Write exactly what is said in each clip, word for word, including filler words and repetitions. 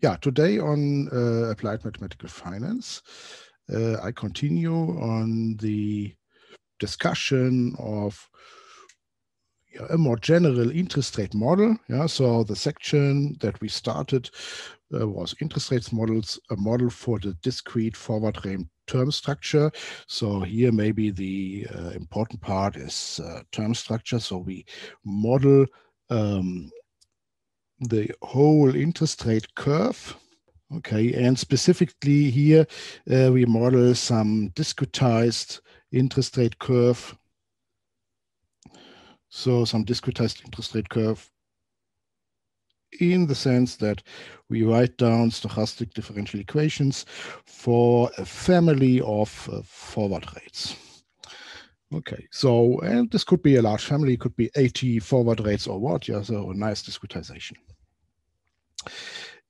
Yeah, today on uh, Applied Mathematical Finance, uh, I continue on the discussion of a more general interest rate model. Yeah, so the section that we started uh, was interest rates models, a model for the discrete forward rate term structure. So here maybe the uh, important part is uh, term structure. So we model um, the whole interest rate curve. Okay, and specifically here uh, we model some discretized interest rate curve. So some discretized interest rate curve in the sense that we write down stochastic differential equations for a family of uh, forward rates. Okay, so, and this could be a large family, it could be eighty forward rates or what, yeah, so a nice discretization.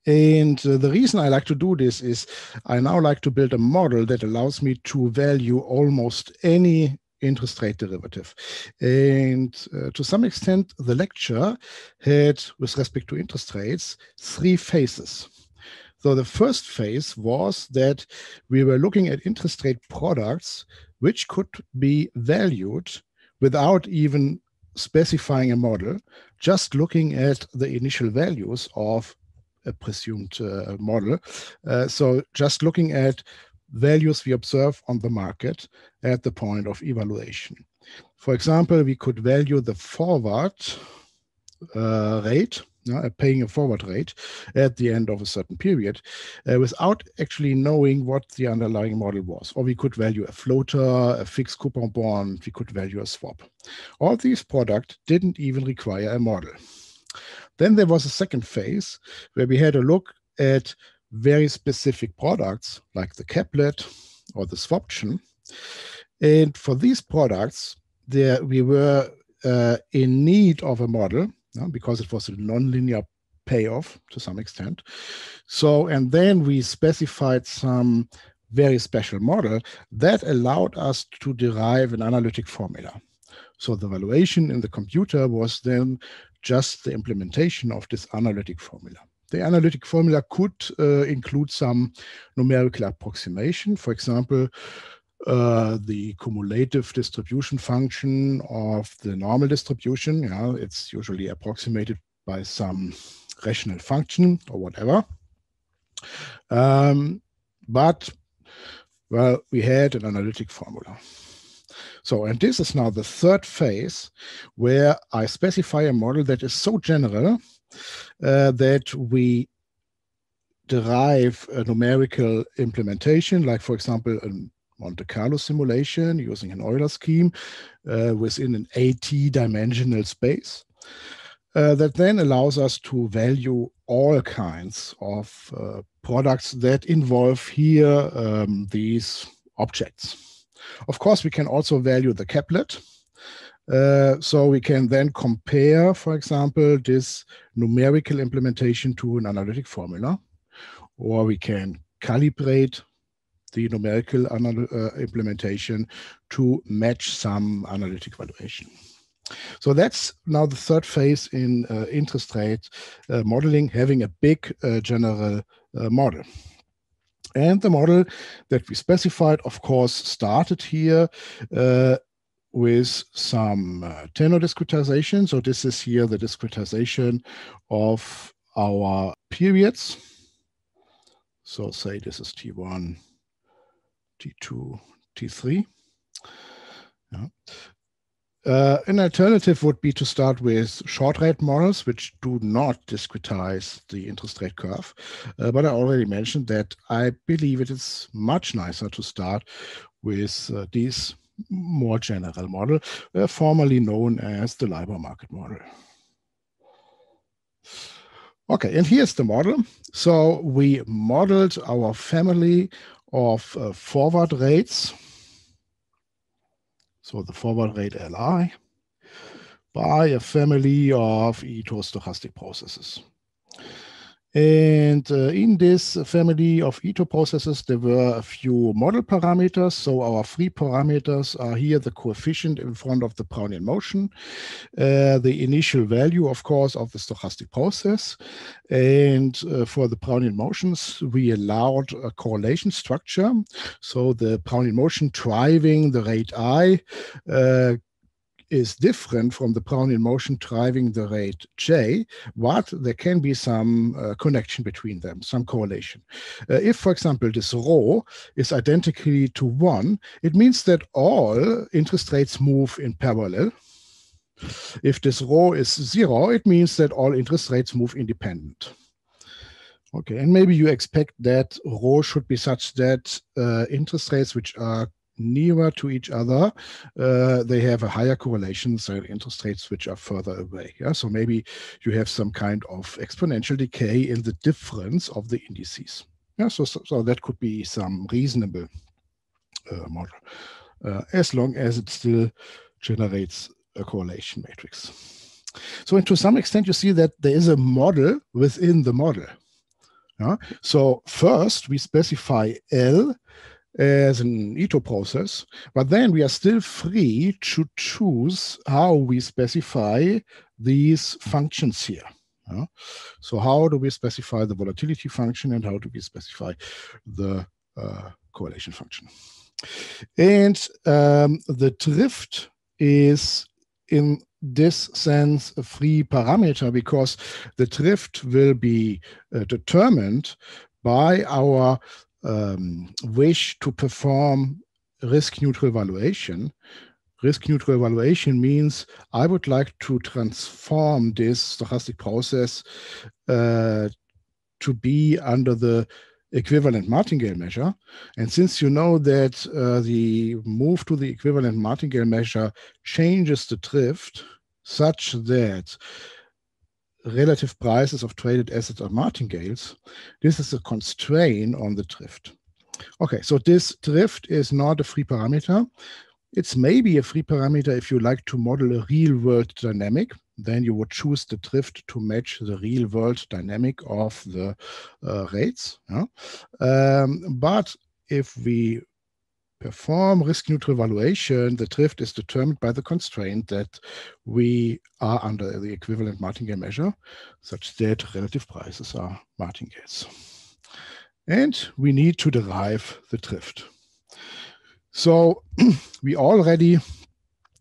And uh, the reason I like to do this is I now like to build a model that allows me to value almost any interest rate derivative. And uh, to some extent, the lecture had, with respect to interest rates, three phases. So the first phase was that we were looking at interest rate products which could be valued without even specifying a model, just looking at the initial values of a presumed uh, model. Uh, so just looking at values we observe on the market at the point of evaluation. For example, we could value the forward uh, rate, uh, paying a forward rate at the end of a certain period uh, without actually knowing what the underlying model was. Or we could value a floater, a fixed coupon bond, we could value a swap. All these products didn't even require a model. Then there was a second phase where we had a look at very specific products like the caplet or the swaption. And for these products, there we were uh, in need of a model uh, because it was a nonlinear payoff to some extent. So, and then we specified some very special model that allowed us to derive an analytic formula. So the valuation in the computer was then just the implementation of this analytic formula. The analytic formula could uh, include some numerical approximation. For example, uh, the cumulative distribution function of the normal distribution. Yeah, it's usually approximated by some rational function or whatever. Um, but, well, we had an analytic formula. So, and this is now the third phase where I specify a model that is so general Uh, that we derive a numerical implementation, like, for example, a Monte Carlo simulation using an Euler scheme uh, within an eighty dimensional space uh, that then allows us to value all kinds of uh, products that involve here um, these objects. Of course, we can also value the caplet. Uh, so we can then compare, for example, this numerical implementation to an analytic formula, or we can calibrate the numerical uh, implementation to match some analytic valuation. So that's now the third phase in uh, interest rate uh, modeling, having a big uh, general uh, model. And the model that we specified, of course, started here uh, with some uh, tenor discretization. So this is here the discretization of our periods. So say this is T one, T two, T three. Yeah. Uh, an alternative would be to start with short rate models, which do not discretize the interest rate curve. Uh, but I already mentioned that I believe it is much nicer to start with uh, these more general model, uh, formerly known as the LIBOR market model. Okay, and here's the model. So we modeled our family of uh, forward rates, so the forward rate L I, by a family of Itô stochastic processes. And uh, in this family of Itô processes, there were a few model parameters. So our three parameters are here the coefficient in front of the Brownian motion, uh, the initial value, of course, of the stochastic process. And uh, for the Brownian motions, we allowed a correlation structure. So the Brownian motion driving the rate I uh, is different from the Brownian motion driving the rate J, but there can be some uh, connection between them, some correlation. Uh, if, for example, this rho is identically to one, it means that all interest rates move in parallel. If this rho is zero, it means that all interest rates move independent. Okay, and maybe you expect that rho should be such that uh, interest rates which are nearer to each other, uh, they have a higher correlation than interest rates which are further away. Yeah? So maybe you have some kind of exponential decay in the difference of the indices. Yeah? So, so, so that could be some reasonable uh, model, uh, as long as it still generates a correlation matrix. So, and to some extent, you see that there is a model within the model. Yeah? So first, we specify L as an Itô process, but then we are still free to choose how we specify these functions here. Yeah? So how do we specify the volatility function and how do we specify the uh, correlation function? And um, the drift is in this sense a free parameter because the drift will be uh, determined by our Um, wish to perform risk-neutral valuation. Risk-neutral valuation means I would like to transform this stochastic process uh, to be under the equivalent martingale measure. And since you know that uh, the move to the equivalent martingale measure changes the drift such that relative prices of traded assets are martingales, this is a constraint on the drift. Okay, so this drift is not a free parameter. It's maybe a free parameter if you like to model a real-world dynamic. Then you would choose the drift to match the real-world dynamic of the uh, rates. Yeah? Um, but if we perform risk-neutral valuation, the drift is determined by the constraint that we are under the equivalent martingale measure, such that relative prices are martingales. And we need to derive the drift. So we already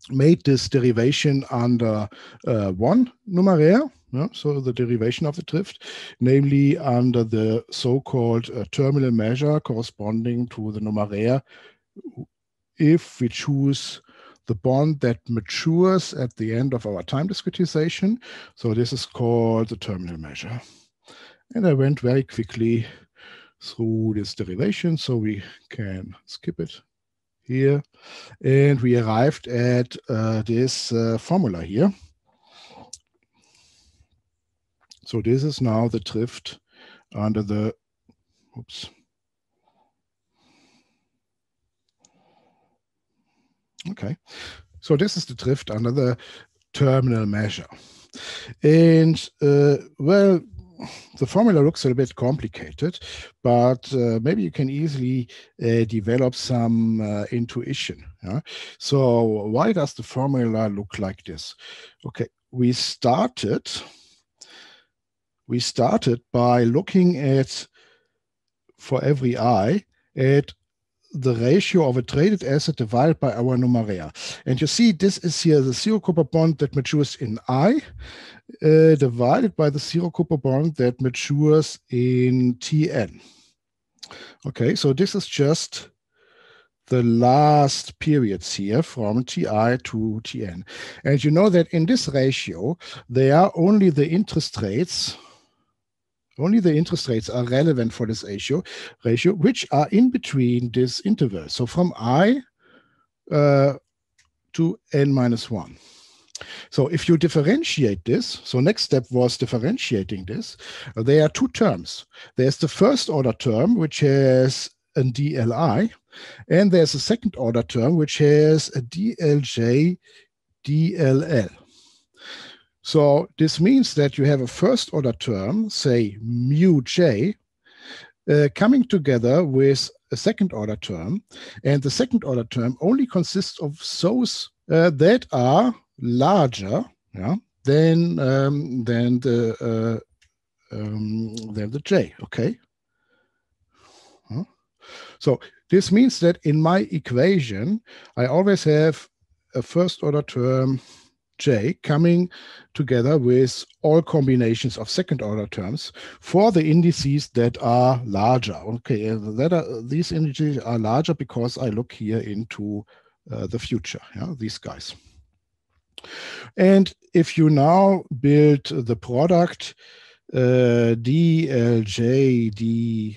made this derivation under uh, one numeraire, yeah? So the derivation of the drift, namely under the so-called uh, terminal measure corresponding to the numeraire if we choose the bond that matures at the end of our time discretization. So this is called the terminal measure. And I went very quickly through this derivation, so we can skip it here. And we arrived at uh, this uh, formula here. So this is now the drift under the, oops, okay, so this is the drift under the terminal measure. And, uh, well, the formula looks a bit complicated, but uh, maybe you can easily uh, develop some uh, intuition. Yeah? So why does the formula look like this? Okay, we started, we started by looking at, for every I, at the ratio of a traded asset divided by our numeraire. And you see, this is here the zero-coupon bond that matures in I uh, divided by the zero-coupon bond that matures in T N. Okay, so this is just the last periods here from T I to T N. And you know that in this ratio, they are only the interest rates Only the interest rates are relevant for this ratio, ratio, which are in between this interval. So from I uh, to n minus one. So if you differentiate this, so next step was differentiating this, uh, there are two terms. There's the first order term, which has a D L I, and there's a second order term, which has a D L J D L L. So this means that you have a first order term, say mu j, uh, coming together with a second order term. And the second order term only consists of those uh, that are larger yeah, than, um, than, the, uh, um, than the j, okay? Huh? So this means that in my equation, I always have a first order term j coming together with all combinations of second order terms for the indices that are larger. Okay, that are, these indices are larger because I look here into uh, the future, yeah, these guys. And if you now build the product uh, d L j d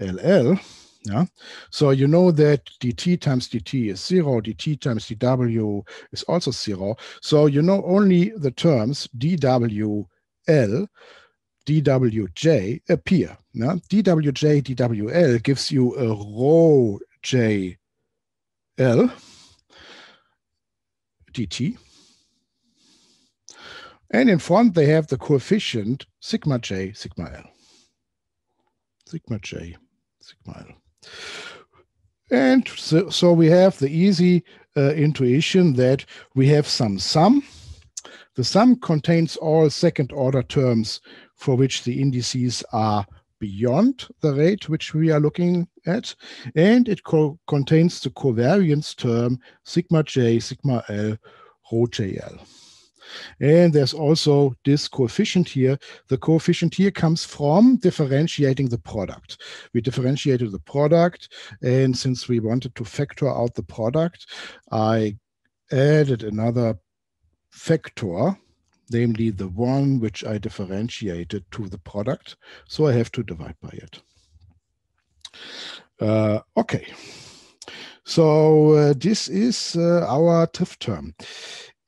L L, yeah. So you know that dt times dt is zero, dt times dw is also zero. So you know only the terms dwl, dwj appear. Yeah? dwj, dwl gives you a row jl dt. And in front they have the coefficient sigma j, sigma l. Sigma j, sigma l. And so, so we have the easy uh, intuition that we have some sum. The sum contains all second order terms for which the indices are beyond the rate which we are looking at. And it co contains the covariance term sigma j, sigma l, rho jl. And there's also this coefficient here. The coefficient here comes from differentiating the product. We differentiated the product, and since we wanted to factor out the product, I added another factor, namely the one which I differentiated to the product. So I have to divide by it. Uh, okay. So uh, this is uh, our T R I F term.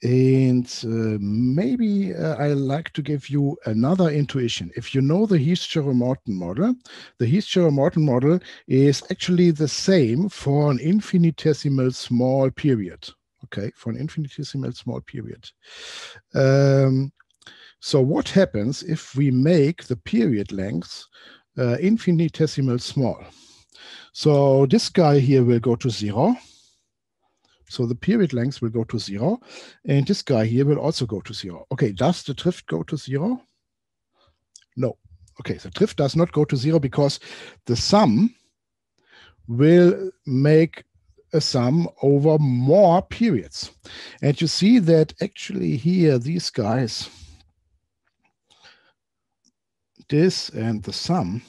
And uh, maybe uh, I like to give you another intuition. If you know the Heath-Jarrow-Morton model, the Heath-Jarrow-Morton model is actually the same for an infinitesimal small period. Okay, for an infinitesimal small period. Um, so what happens if we make the period length uh, infinitesimal small? So this guy here will go to zero. So the period length will go to zero, and this guy here will also go to zero. Okay, does the drift go to zero? No. Okay, the drift does not go to zero because the sum will make a sum over more periods. And you see that actually here, these guys, this and the sum,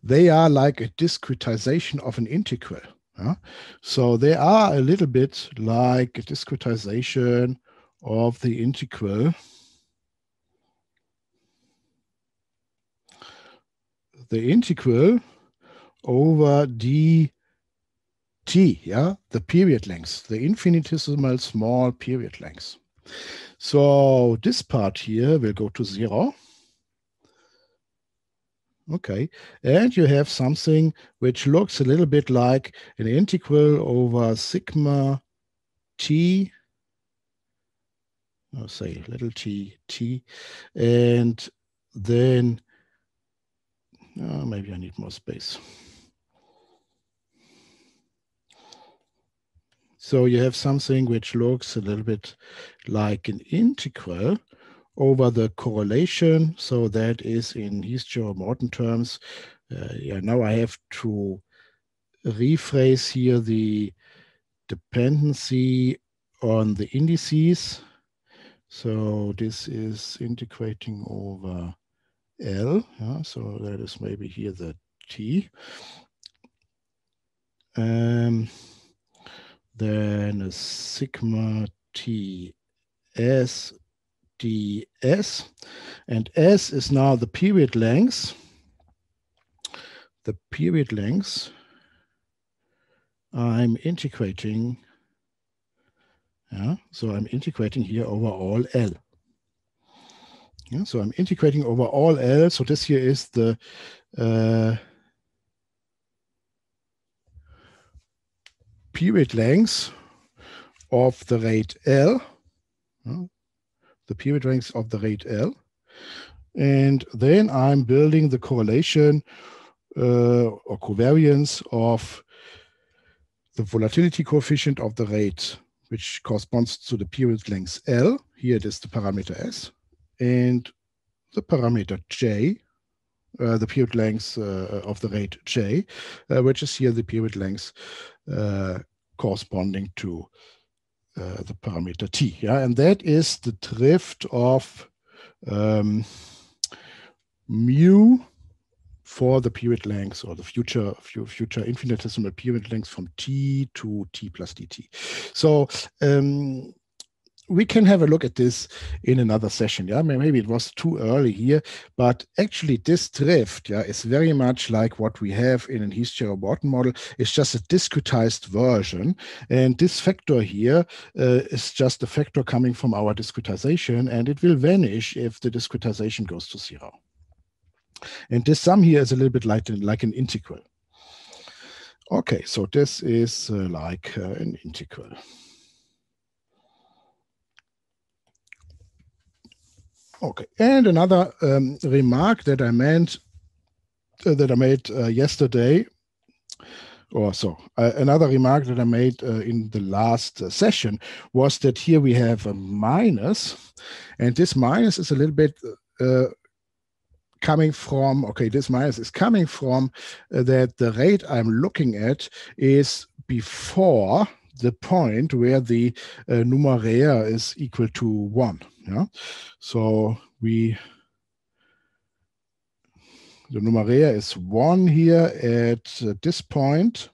they are like a discretization of an integral. Yeah. So they are a little bit like a discretization of the integral the integral over dt, yeah, the period length, the infinitesimal small period length. So this part here will go to zero. Okay, and you have something which looks a little bit like an integral over sigma t, I'll say little t, t, and then oh, maybe I need more space. So you have something which looks a little bit like an integral over the correlation, so that is in Heath-Jarrow-Morton terms. Uh, yeah, now I have to rephrase here the dependency on the indices. So this is integrating over L. Yeah, so that is maybe here the T. Um, then a sigma T S ds, and s is now the period length, the period length I'm integrating, yeah, so I'm integrating here over all L. Yeah, so I'm integrating over all L, so this here is the uh, period length of the rate L, yeah, the period ranks of the rate L. And then I'm building the correlation uh, or covariance of the volatility coefficient of the rate, which corresponds to the period length L. Here it is the parameter S. And the parameter J, uh, the period length uh, of the rate J, uh, which is here the period length uh, corresponding to uh, the parameter T. Yeah, and that is the drift of um, mu for the period length or the future future infinitesimal period length from T to T plus dt. So um, we can have a look at this in another session. Yeah, maybe it was too early here, but actually this drift, yeah, is very much like what we have in a Heath-Jarrow-Morton model. It's just a discretized version, and this factor here uh, is just a factor coming from our discretization, and it will vanish if the discretization goes to zero. And this sum here is a little bit like like an integral. Okay, so this is uh, like uh, an integral. Okay, and another um, remark that I meant uh, that I made uh, yesterday, or so uh, another remark that I made uh, in the last uh, session was that here we have a minus, and this minus is a little bit uh, coming from, okay, this minus is coming from uh, that the rate I'm looking at is before the point where the uh, numerator is equal to one. Yeah, so we the numerator is one here at uh, this point.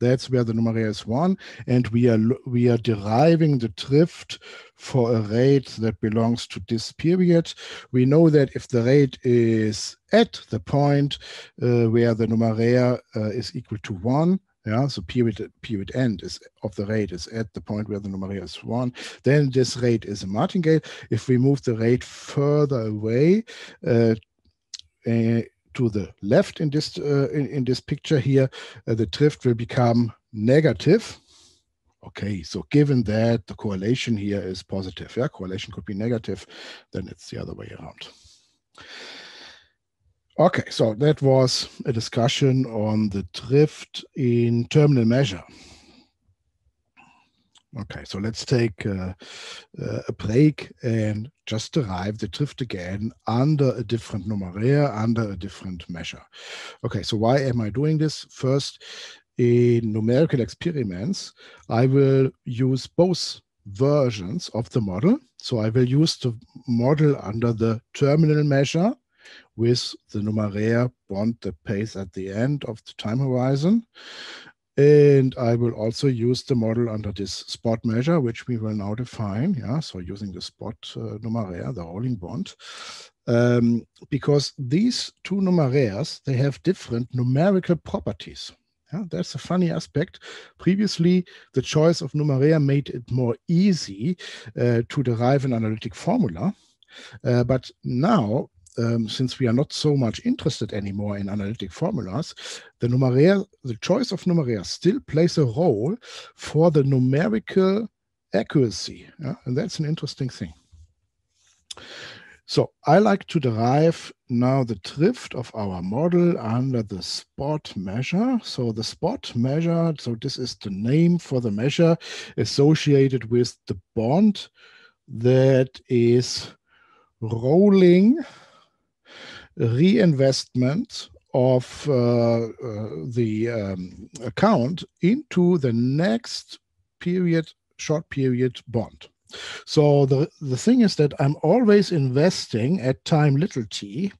That's where the numerator is one, and we are we are deriving the drift for a rate that belongs to this period. We know that if the rate is at the point uh, where the numerator uh, is equal to one. Yeah, so period period end is of the rate is at the point where the numerator is one. Then this rate is a martingale. If we move the rate further away uh, uh, to the left in this uh, in, in this picture here, uh, the drift will become negative. Okay, so given that the correlation here is positive, yeah, correlation could be negative, then it's the other way around. Okay, so that was a discussion on the drift in terminal measure. Okay, so let's take a, a break and just derive the drift again under a different numerator, under a different measure. Okay, so why am I doing this? First, in numerical experiments, I will use both versions of the model. So I will use the model under the terminal measure with the numerator bond that pays at the end of the time horizon. And I will also use the model under this spot measure, which we will now define. Yeah, so using the spot uh, numerator, the rolling bond, um, because these two numerators, they have different numerical properties. Yeah, that's a funny aspect. Previously, the choice of numerator made it more easy uh, to derive an analytic formula, uh, but now, Um, since we are not so much interested anymore in analytic formulas, the numerator, the choice of numerator still plays a role for the numerical accuracy. Yeah? And that's an interesting thing. So I like to derive now the drift of our model under the spot measure. So the spot measure, so this is the name for the measure associated with the bond that is rolling reinvestment of uh, uh, the um, account into the next period, short period bond. So the, the thing is that I'm always investing at time little t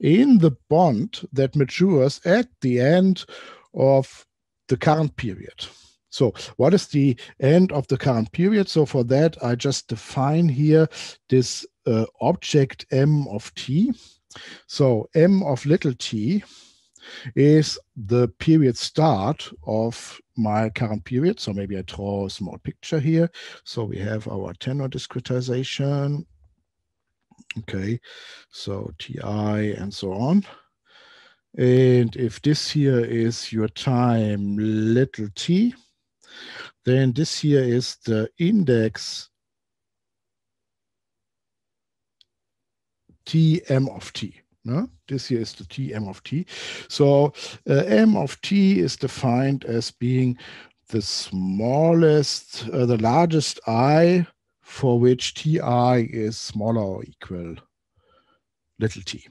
in the bond that matures at the end of the current period. So what is the end of the current period? So for that, I just define here this uh, object m of t. So m of little t is the period start of my current period. So maybe I draw a small picture here. So we have our tenor discretization. Okay, so ti and so on. And if this here is your time little t, then this here is the index T M of T. No? This here is the T M of T. So uh, M of T is defined as being the smallest, uh, the largest I for which T I is smaller or equal little t.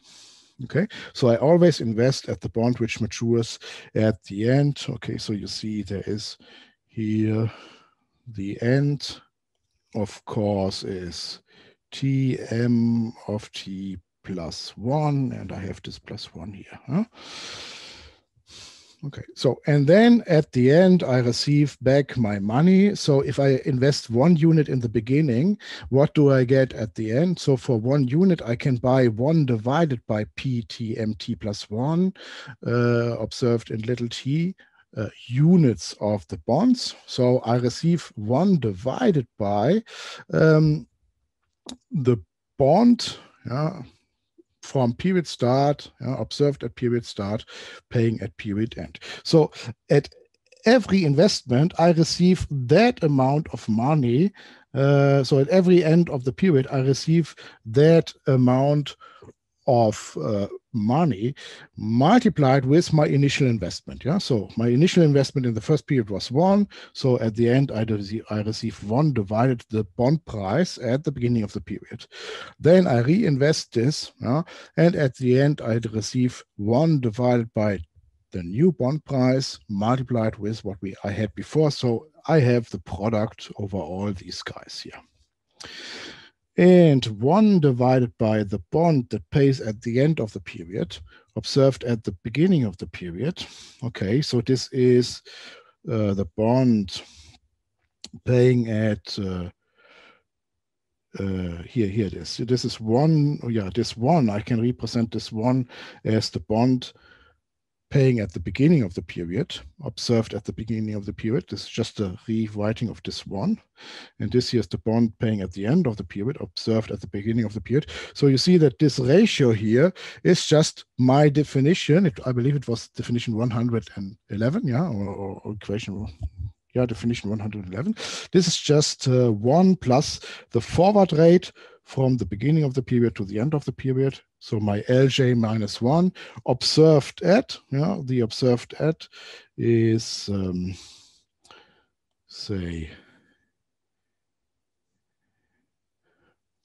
Okay, so I always invest at the bond which matures at the end. Okay, so you see there is here the end, of course, is T M of T plus one, and I have this plus one here. Huh? Okay, so, and then at the end, I receive back my money. So if I invest one unit in the beginning, what do I get at the end? So for one unit, I can buy one divided by P T M T plus one, uh, observed in little t, uh, units of the bonds. So I receive one divided by um, the bond, yeah, from period start, yeah, observed at period start, paying at period end. So at every investment, I receive that amount of money. Uh, so at every end of the period, I receive that amount of uh, money multiplied with my initial investment. Yeah, so my initial investment in the first period was one. So at the end, I, I receive one divided the bond price at the beginning of the period. Then I reinvest this, yeah? And at the end, I receive one divided by the new bond price multiplied with what we I had before. So I have the product over all these guys here. And one divided by the bond that pays at the end of the period, observed at the beginning of the period. Okay, so this is uh, the bond paying at, uh, uh, here, here it is. This is one, yeah, this one, I can represent this one as the bond paying at the beginning of the period, observed at the beginning of the period. This is just a rewriting of this one. And this here is the bond paying at the end of the period, observed at the beginning of the period. So you see that this ratio here is just my definition. It, I believe it was definition one hundred eleven, yeah, or, or, or equation, yeah, definition one hundred eleven. This is just uh, one plus the forward rate from the beginning of the period to the end of the period. So my L J minus one observed at, yeah, the observed at is, um, say,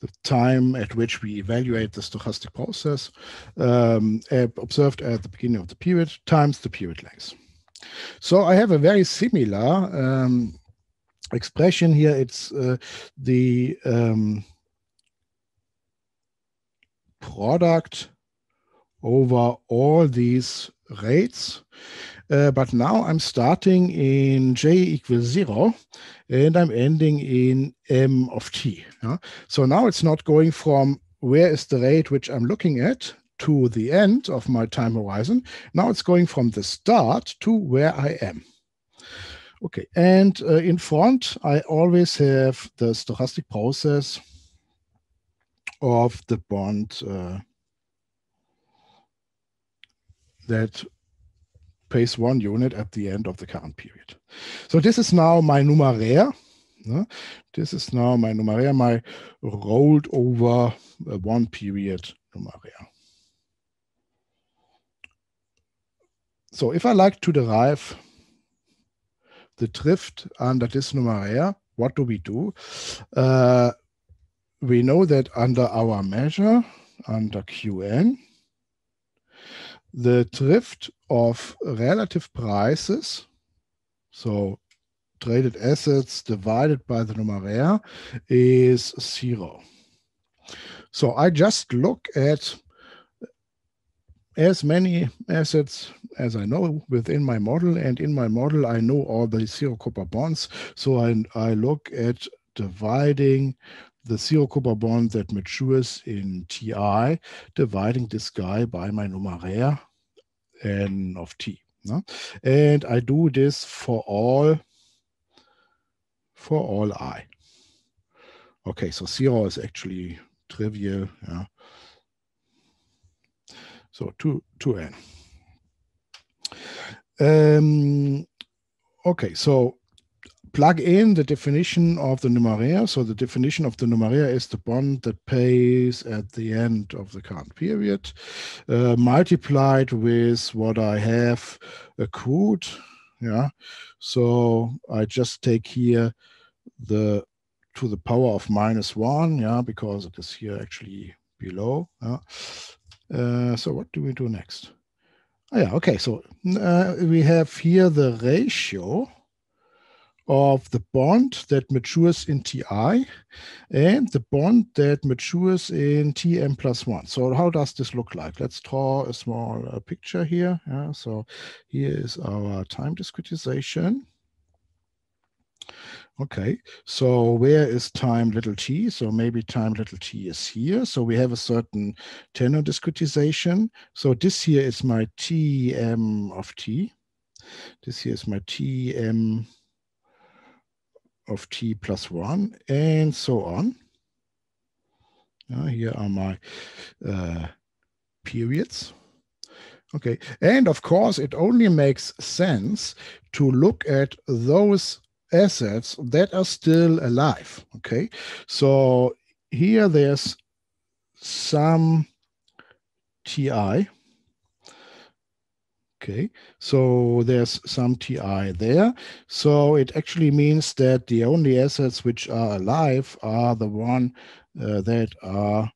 the time at which we evaluate the stochastic process, um, observed at the beginning of the period times the period length. So I have a very similar um, expression here. It's uh, the um, product over all these rates. Uh, but now I'm starting in j equals zero and I'm ending in m of t. Yeah? So now it's not going from where is the rate which I'm looking at to the end of my time horizon. Now it's going from the start to where I am. Okay, and uh, in front, I always have the stochastic process of the bond uh, that pays one unit at the end of the current period. So this is now my numeraire. Uh, this is now my numeraire, my rolled over uh, one period numeraire. So if I like to derive the drift under this numeraire, what do we do? Uh, We know that under our measure, under Q N, the drift of relative prices, so traded assets divided by the numeraire, is zero. So I just look at as many assets as I know within my model, and in my model I know all the zero coupon bonds, so I, I look at dividing the zero coupon bond that matures in T I, dividing this guy by my numeraire n of t. No? And I do this for all, for all I. Okay, so zero is actually trivial. Yeah? So two, two n. Um, okay, so plug in the definition of the numeraire. So the definition of the numeraire is the bond that pays at the end of the current period, uh, multiplied with what I have accrued. Yeah. So I just take here the to the power of minus one, yeah, because it is here actually below. Yeah. Uh, so what do we do next? Oh, yeah, okay, so uh, we have here the ratio of the bond that matures in T I and the bond that matures in T M plus one. So how does this look like? Let's draw a small uh, picture here. Yeah, so here is our time discretization. Okay, so where is time little t? So maybe time little t is here. So we have a certain tenor discretization. So this here is my T M of t. This here is my T M of t plus one, and so on. Now here are my uh, periods. Okay, and of course, it only makes sense to look at those assets that are still alive. Okay, so here there's some T I. Okay, so there's some T I there. So it actually means that the only assets which are alive are the one uh, that are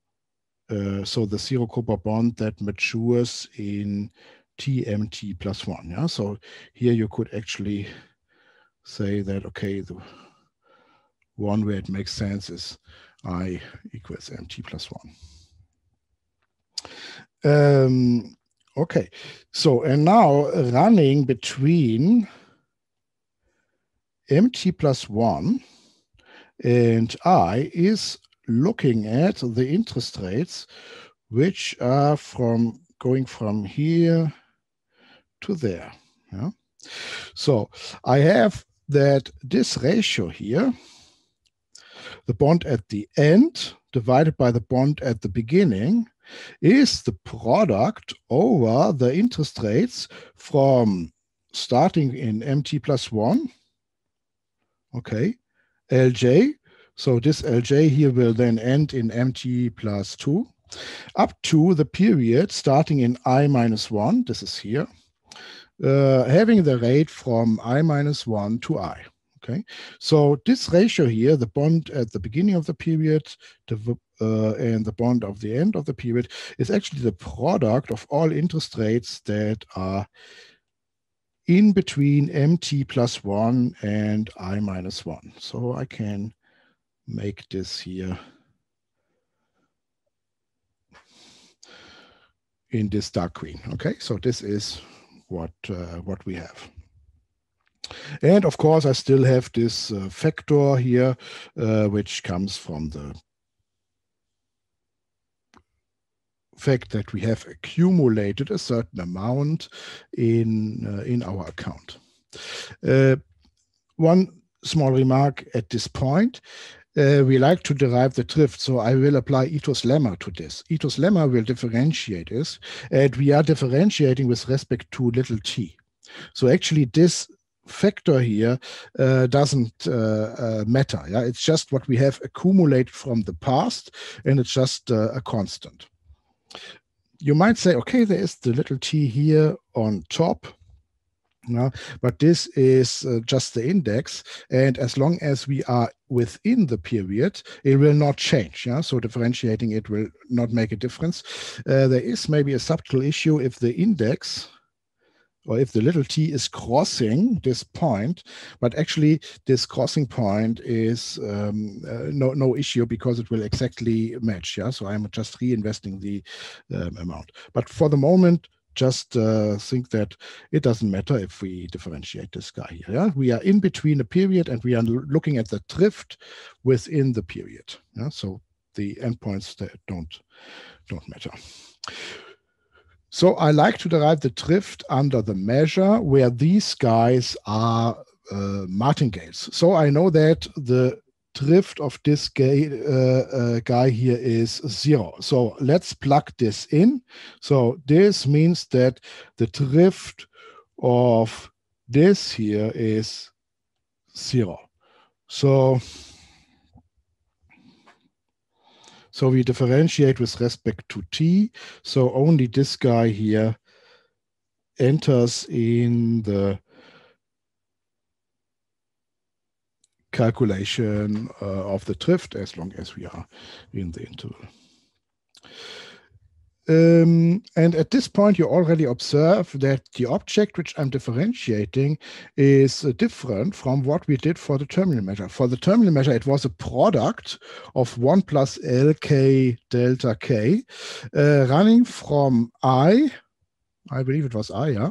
uh, so the zero Cooper bond that matures in T M T plus one. Yeah, so here you could actually say that, okay, the one where it makes sense is I equals mt plus one. Um, okay, so and now running between mt plus one and I is looking at the interest rates, which are from going from here to there. Yeah? So I have that this ratio here, the bond at the end divided by the bond at the beginning, is the product over the interest rates from starting in mt plus one, okay, L J, so this L J here will then end in mt plus two, up to the period starting in I minus one, this is here, Uh, having the rate from I minus one to I, okay? So this ratio here, the bond at the beginning of the period the, uh, and the bond of the end of the period, is actually the product of all interest rates that are in between mt plus one and I minus one. So I can make this here in this dark green, okay? So this is what uh, what we have. And of course, I still have this uh, factor here, uh, which comes from the fact that we have accumulated a certain amount in, uh, in our account. Uh, one small remark at this point. Uh, we like to derive the drift, so I will apply Itô's lemma to this. Itô's lemma will differentiate this, and we are differentiating with respect to little t. So actually this factor here uh, doesn't uh, uh, matter. Yeah? It's just what we have accumulated from the past, and it's just uh, a constant. You might say, okay, there is the little t here on top. No, but this is uh, just the index, and as long as we are within the period, it will not change. Yeah? So differentiating it will not make a difference. Uh, there is maybe a subtle issue if the index or if the little t is crossing this point, but actually this crossing point is um, uh, no, no issue because it will exactly match. Yeah? So I'm just reinvesting the um, amount. But for the moment, just uh, think that it doesn't matter if we differentiate this guy here. Yeah? We are in between a period, and we are looking at the drift within the period. Yeah? So the endpoints that don't, don't matter. So I like to derive the drift under the measure where these guys are uh, martingales. So I know that the drift of this guy, uh, uh, guy here is zero. So let's plug this in. So this means that the drift of this here is zero. So, so we differentiate with respect to t. So only this guy here enters in the calculation uh, of the drift as long as we are in the interval. Um, and at this point, you already observe that the object which I'm differentiating is uh, different from what we did for the terminal measure. For the terminal measure, it was a product of one plus L K delta K uh, running from I, I believe it was I, yeah,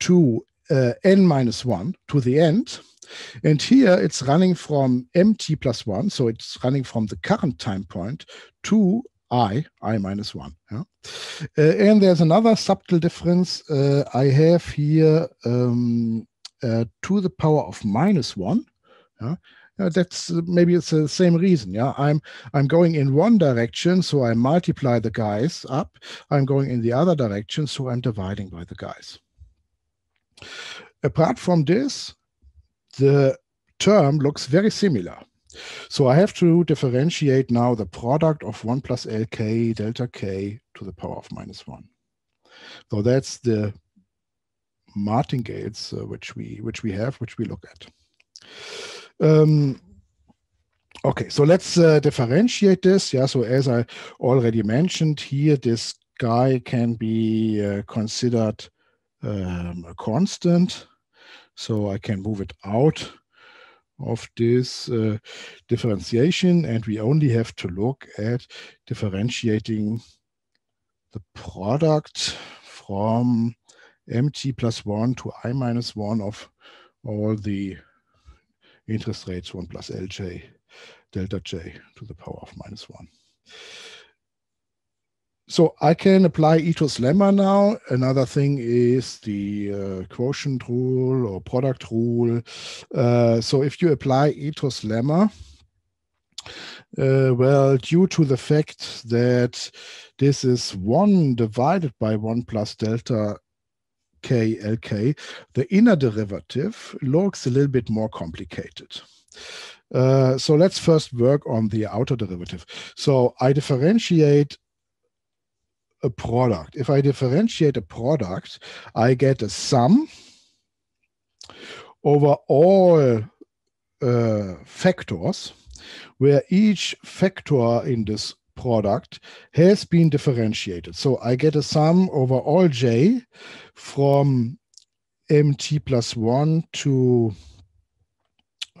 to uh, N minus one to the end. And here it's running from M T plus one. So it's running from the current time point to I, I minus one. Yeah? Uh, and there's another subtle difference. Uh, I have here um, uh, to the power of minus one. Yeah? Uh, that's uh, maybe it's the same reason. Yeah, I'm I'm going in one direction, so I multiply the guys up. I'm going in the other direction, so I'm dividing by the guys. Apart from this, the term looks very similar. So I have to differentiate now the product of one plus L K delta K to the power of minus one. So that's the martingales uh, which we which we have, which we look at. Um, okay, so let's uh, differentiate this. Yeah. So as I already mentioned here, this guy can be uh, considered um, a constant. So I can move it out of this uh, differentiation, and we only have to look at differentiating the product from M T plus one to I minus one of all the interest rates one plus L J delta J to the power of minus one. So I can apply Itô's lemma now. Another thing is the uh, quotient rule or product rule. Uh, so if you apply Itô's lemma, uh, well, due to the fact that this is one divided by one plus delta K L K, the inner derivative looks a little bit more complicated. Uh, so let's first work on the outer derivative. So I differentiate a product. If I differentiate a product, I get a sum over all uh, factors, where each factor in this product has been differentiated. So I get a sum over all j from mt plus one to,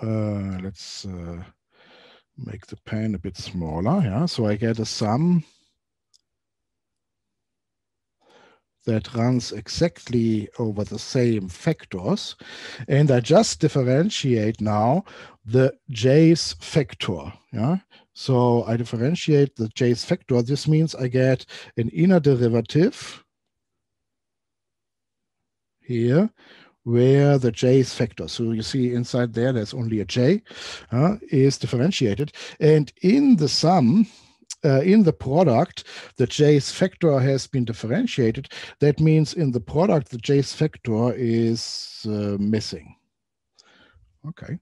uh, let's uh, make the pen a bit smaller. Yeah. So I get a sum that runs exactly over the same factors. And I just differentiate now the j's factor. Yeah? So I differentiate the j's factor. This means I get an inner derivative here where the j's factor, so you see inside there, there's only a j, uh, is differentiated. And in the sum, Uh, in the product, the j's factor has been differentiated. That means in the product, the j's factor is uh, missing. Okay.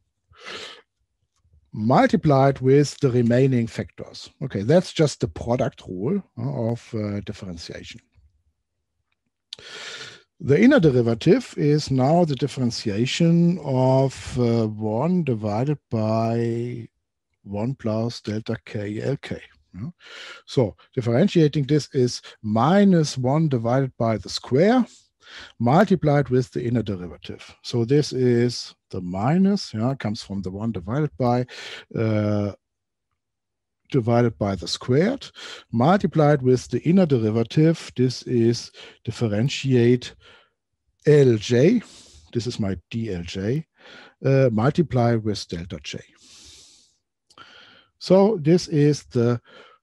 Multiplied with the remaining factors. Okay, that's just the product rule of uh, differentiation. The inner derivative is now the differentiation of uh, one divided by one plus delta k L K. So differentiating this is minus one divided by the square multiplied with the inner derivative. So this is the minus, yeah, comes from the one divided by, uh, divided by the squared, multiplied with the inner derivative. This is differentiate L J, this is my D L J, uh, multiplied with delta J. So this is the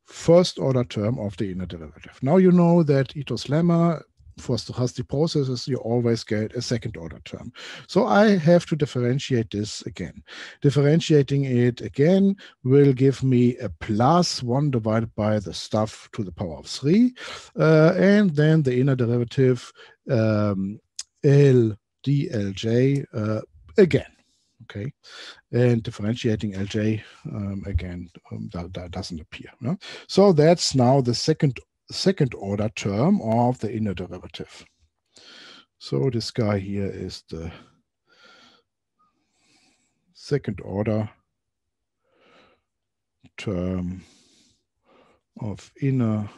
first order term of the inner derivative. Now you know that Itô's lemma for stochastic processes, you always get a second order term. So I have to differentiate this again. Differentiating it again will give me a plus one divided by the stuff to the power of three. Uh, and then the inner derivative um, L D L J uh, again. Okay, and differentiating L J um, again um, that, that doesn't appear. No? So that's now the second second order term of the inner derivative. So this guy here is the second order term of inner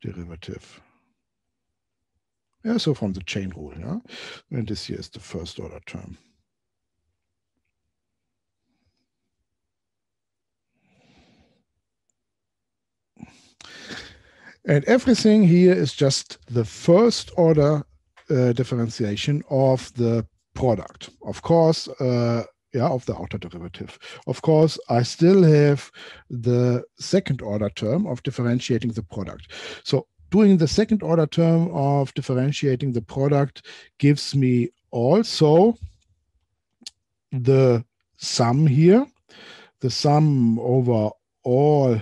derivative. Yeah, so from the chain rule, yeah? And this here is the first order term. And everything here is just the first order uh, differentiation of the product. Of course, uh, yeah, of the outer derivative. Of course, I still have the second order term of differentiating the product. So doing the second order term of differentiating the product gives me also the sum here, the sum over all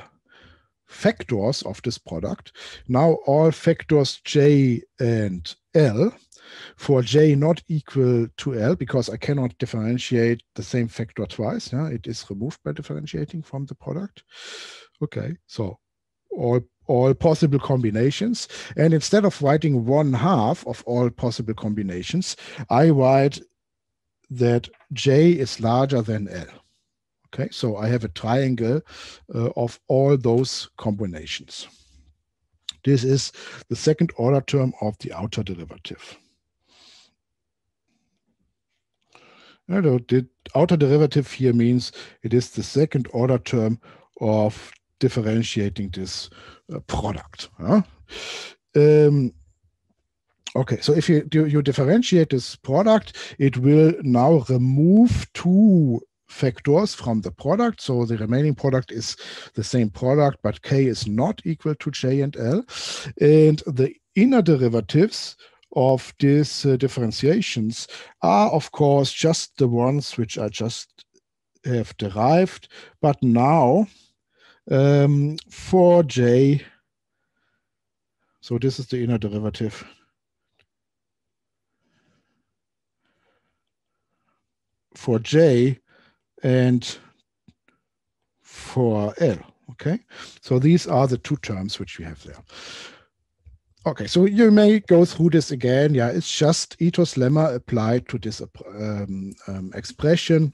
factors of this product. Now all factors J and L, for J not equal to L, because I cannot differentiate the same factor twice. Yeah? It is removed by differentiating from the product. Okay, so all all possible combinations, and instead of writing one half of all possible combinations, I write that J is larger than L. Okay, so I have a triangle uh, of all those combinations. This is the second order term of the outer derivative. And the outer derivative here means it is the second order term of differentiating this uh, product. Huh? Um, okay, so if you, you, you differentiate this product, it will now remove two factors from the product. So the remaining product is the same product, but K is not equal to J and L. And the inner derivatives of these uh, differentiations are, of course, just the ones which I just have derived, but now Um, for J, so this is the inner derivative. For J and for L, okay? So these are the two terms which we have there. Okay, so you may go through this again. Yeah, it's just Ito's lemma applied to this um, um, expression.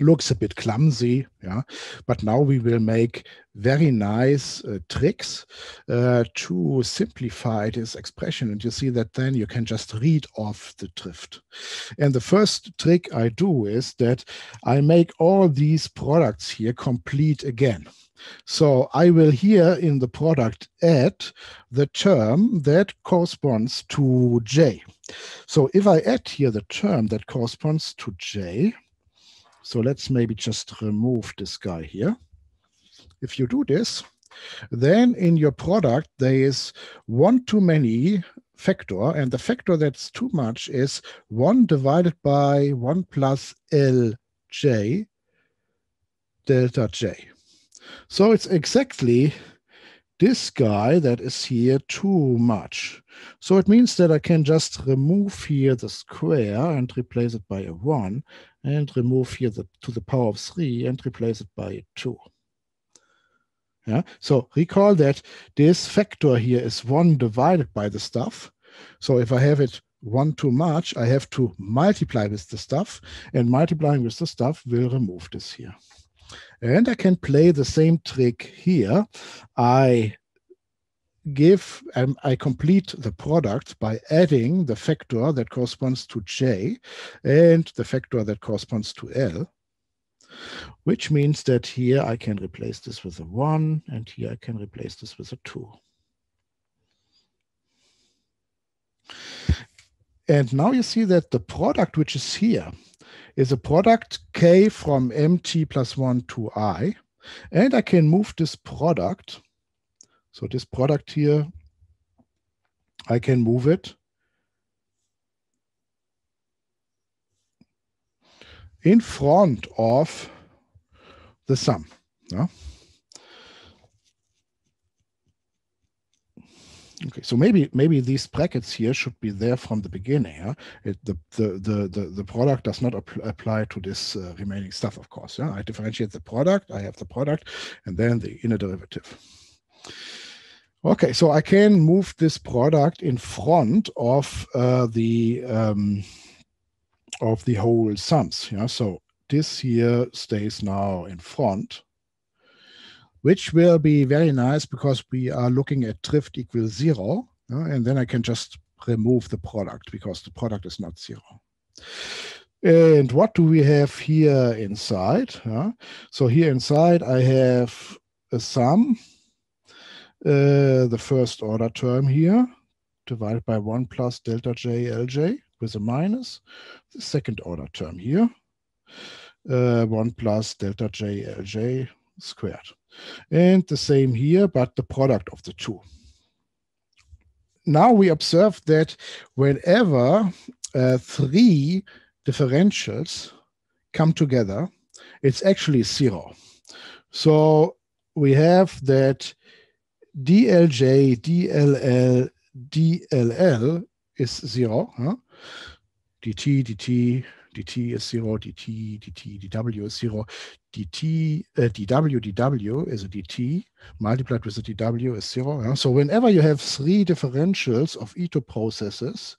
Looks a bit clumsy, yeah, but now we will make very nice uh, tricks uh, to simplify this expression, and you see that then you can just read off the drift. And the first trick I do is that I make all these products here complete again. So I will here in the product add the term that corresponds to J. So if I add here the term that corresponds to J, so let's maybe just remove this guy here. If you do this, then in your product, there is one too many factor, and the factor that's too much is one divided by one plus L J delta J. So it's exactly this guy that is here too much. So it means that I can just remove here the square and replace it by a one, and remove here the, to the power of three and replace it by two. Yeah. So recall that this factor here is one divided by the stuff. So if I have it one too much, I have to multiply with the stuff, and multiplying with the stuff will remove this here. And I can play the same trick here. I give, um, I complete the product by adding the factor that corresponds to J and the factor that corresponds to L, which means that here I can replace this with a one, and here I can replace this with a two. And now you see that the product which is here is a product K from M T plus one to I, and I can move this product. So this product here, I can move it in front of the sum. Yeah? Okay, so maybe maybe these brackets here should be there from the beginning. Yeah, it, the, the the the the product does not ap apply to this uh, remaining stuff, of course. Yeah, I differentiate the product. I have the product, and then the inner derivative. Okay, so I can move this product in front of uh, the um, of the whole sums. Yeah, so this here stays now in front, which will be very nice because we are looking at drift equals zero, uh, and then I can just remove the product because the product is not zero. And what do we have here inside? Uh, so here inside I have a sum, uh, the first order term here, divided by one plus delta j L J with a minus, the second order term here, uh, one plus delta j L J squared. And the same here, but the product of the two. Now we observe that whenever uh, three differentials come together, it's actually zero. So we have that D L J, D L L, D L L is zero. Huh? D T, D T, D T is zero, D T, D T, D W is zero, D T, uh, D W, D W is a D T, multiplied with a D W is zero. Yeah? So whenever you have three differentials of Itô processes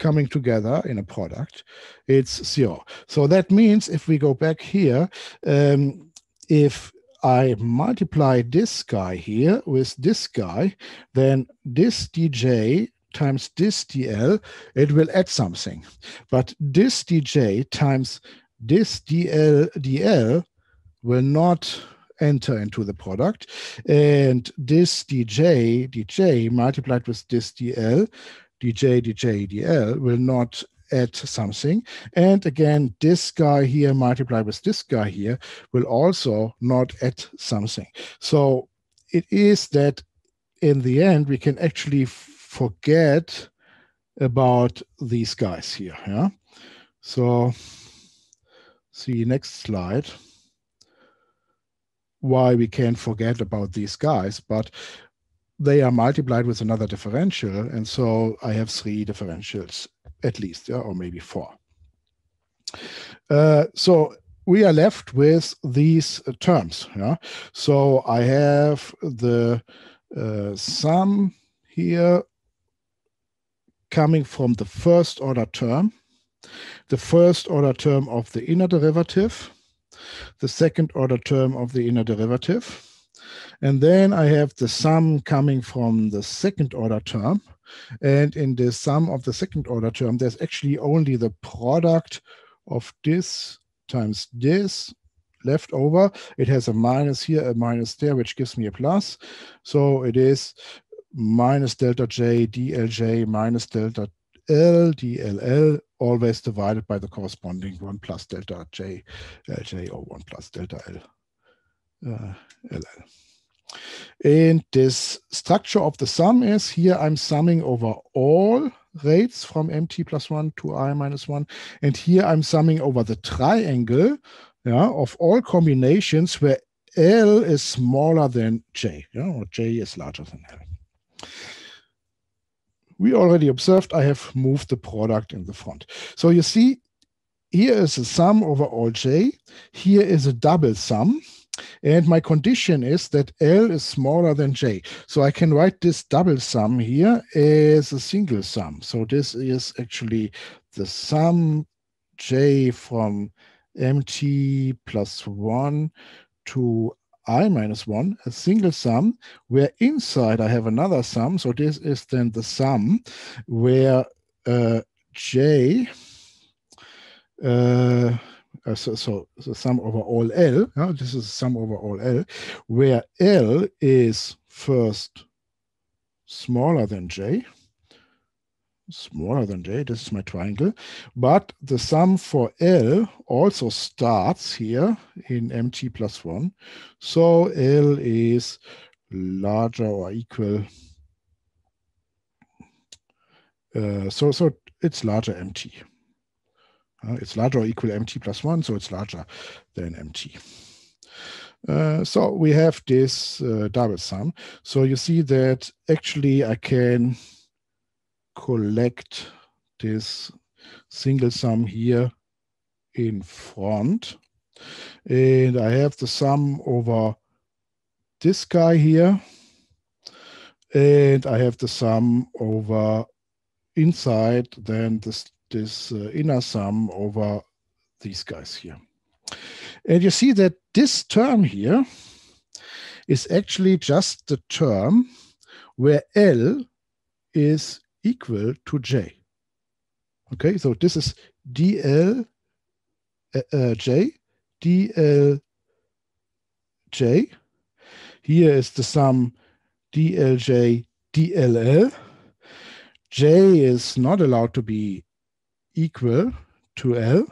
coming together in a product, it's zero. So that means if we go back here, um, if I multiply this guy here with this guy, then this D J times this D L, it will add something. But this D J times this D L, D L will not enter into the product. And this D J, D J multiplied with this D L, D J, D J, D L will not add something. And again, this guy here multiplied with this guy here will also not add something. So it is that in the end, we can actually forget about these guys here. Yeah? So see next slide why we can forget about these guys, but they are multiplied with another differential. And so I have three differentials at least, yeah, or maybe four. Uh, so we are left with these terms. Yeah? So I have the uh, sum here coming from the first order term, the first order term of the inner derivative, the second order term of the inner derivative. And then I have the sum coming from the second order term. And in the sum of the second order term, there's actually only the product of this times this left over. It has a minus here, a minus there, which gives me a plus. So it is minus delta j D L J minus delta L D L L, always divided by the corresponding one plus delta j L J or one plus delta L uh, L L. And this structure of the sum is here I'm summing over all rates from mt plus one to I minus one, and here I'm summing over the triangle, yeah, of all combinations where L is smaller than j, yeah, or j is larger than L. We already observed I have moved the product in the front. So you see, here is a sum over all j, here is a double sum, and my condition is that L is smaller than j. So I can write this double sum here as a single sum. So this is actually the sum j from mt plus one to I minus one, a single sum, where inside I have another sum. So this is then the sum where uh, j, uh, so, so the sum over all L, uh, this is sum over all L, where L is first smaller than j, smaller than j, this is my triangle, but the sum for L also starts here in mt plus one, so L is larger or equal, uh, so so it's larger mt, uh, it's larger or equal mt plus one, so it's larger than mt. Uh, so we have this uh, double sum. So you see that actually I can collect this single sum here in front. And I have the sum over this guy here. And I have the sum over inside, then this, this uh, inner sum over these guys here. And you see that this term here is actually just the term where L is equal to J. Okay, so this is D L uh, uh, J, D L J. Here is the sum D L J, D L L. J is not allowed to be equal to L.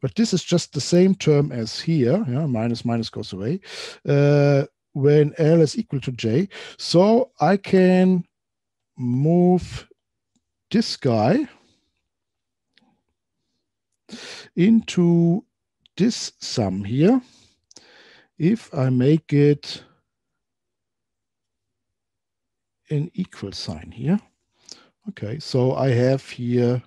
But this is just the same term as here, yeah, minus minus goes away, uh, when L is equal to J. So I can move this guy into this sum here if I make it an equal sign here. Okay, so I have here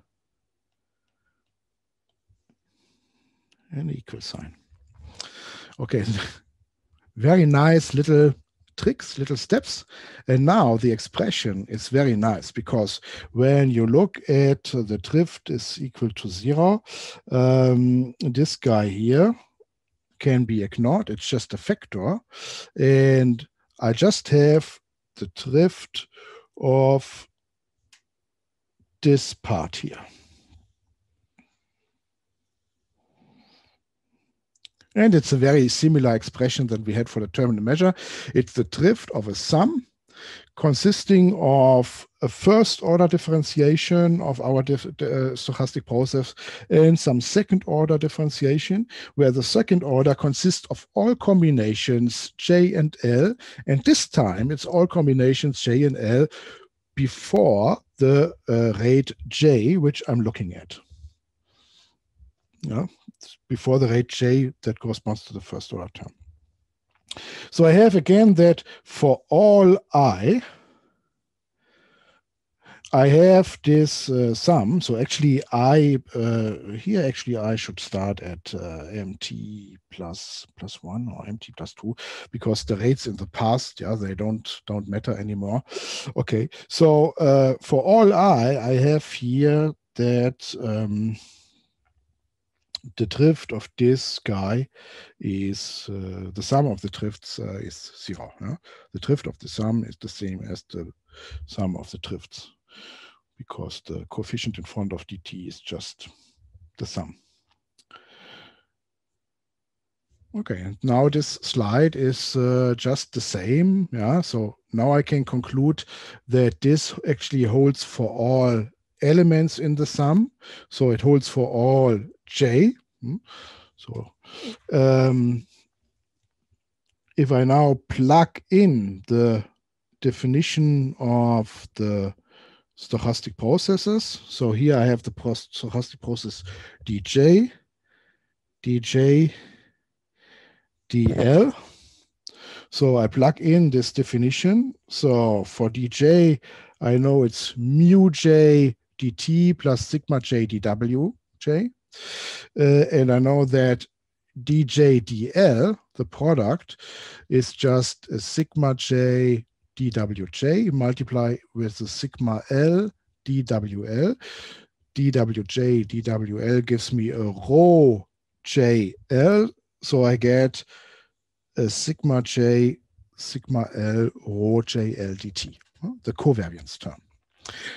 an equal sign. Okay, very nice little tricks, little steps. And now the expression is very nice because when you look at the drift is equal to zero, um, this guy here can be ignored. It's just a factor. And I just have the drift of this part here. And it's a very similar expression that we had for the terminal measure. It's the drift of a sum consisting of a first order differentiation of our dif uh, stochastic process and some second order differentiation, where the second order consists of all combinations J and L. And this time it's all combinations J and L before the uh, rate J, which I'm looking at. Yeah, before the rate J that corresponds to the first order term. So I have again that for all I, I have this uh, sum. So actually I, uh, here actually I should start at uh, mt plus plus one or mt plus two, because the rates in the past, yeah, they don't, don't matter anymore. Okay, so uh, for all I, I have here that um, the drift of this guy is, uh, the sum of the drifts uh, is zero. Yeah? The drift of the sum is the same as the sum of the drifts, because the coefficient in front of dt is just the sum. Okay, and now this slide is uh, just the same. Yeah, so now I can conclude that this actually holds for all elements in the sum. So it holds for all J. So um, if I now plug in the definition of the stochastic processes, so here I have the stochastic process dj, dj, dl. So I plug in this definition. So for dj, I know it's mu j dt plus sigma j dw j. Uh, and I know that dj dl, the product, is just a sigma j dwj multiply with the sigma l dwl. dwj dwl gives me a rho jl, so I get a sigma j sigma l rho jl dt, the covariance term.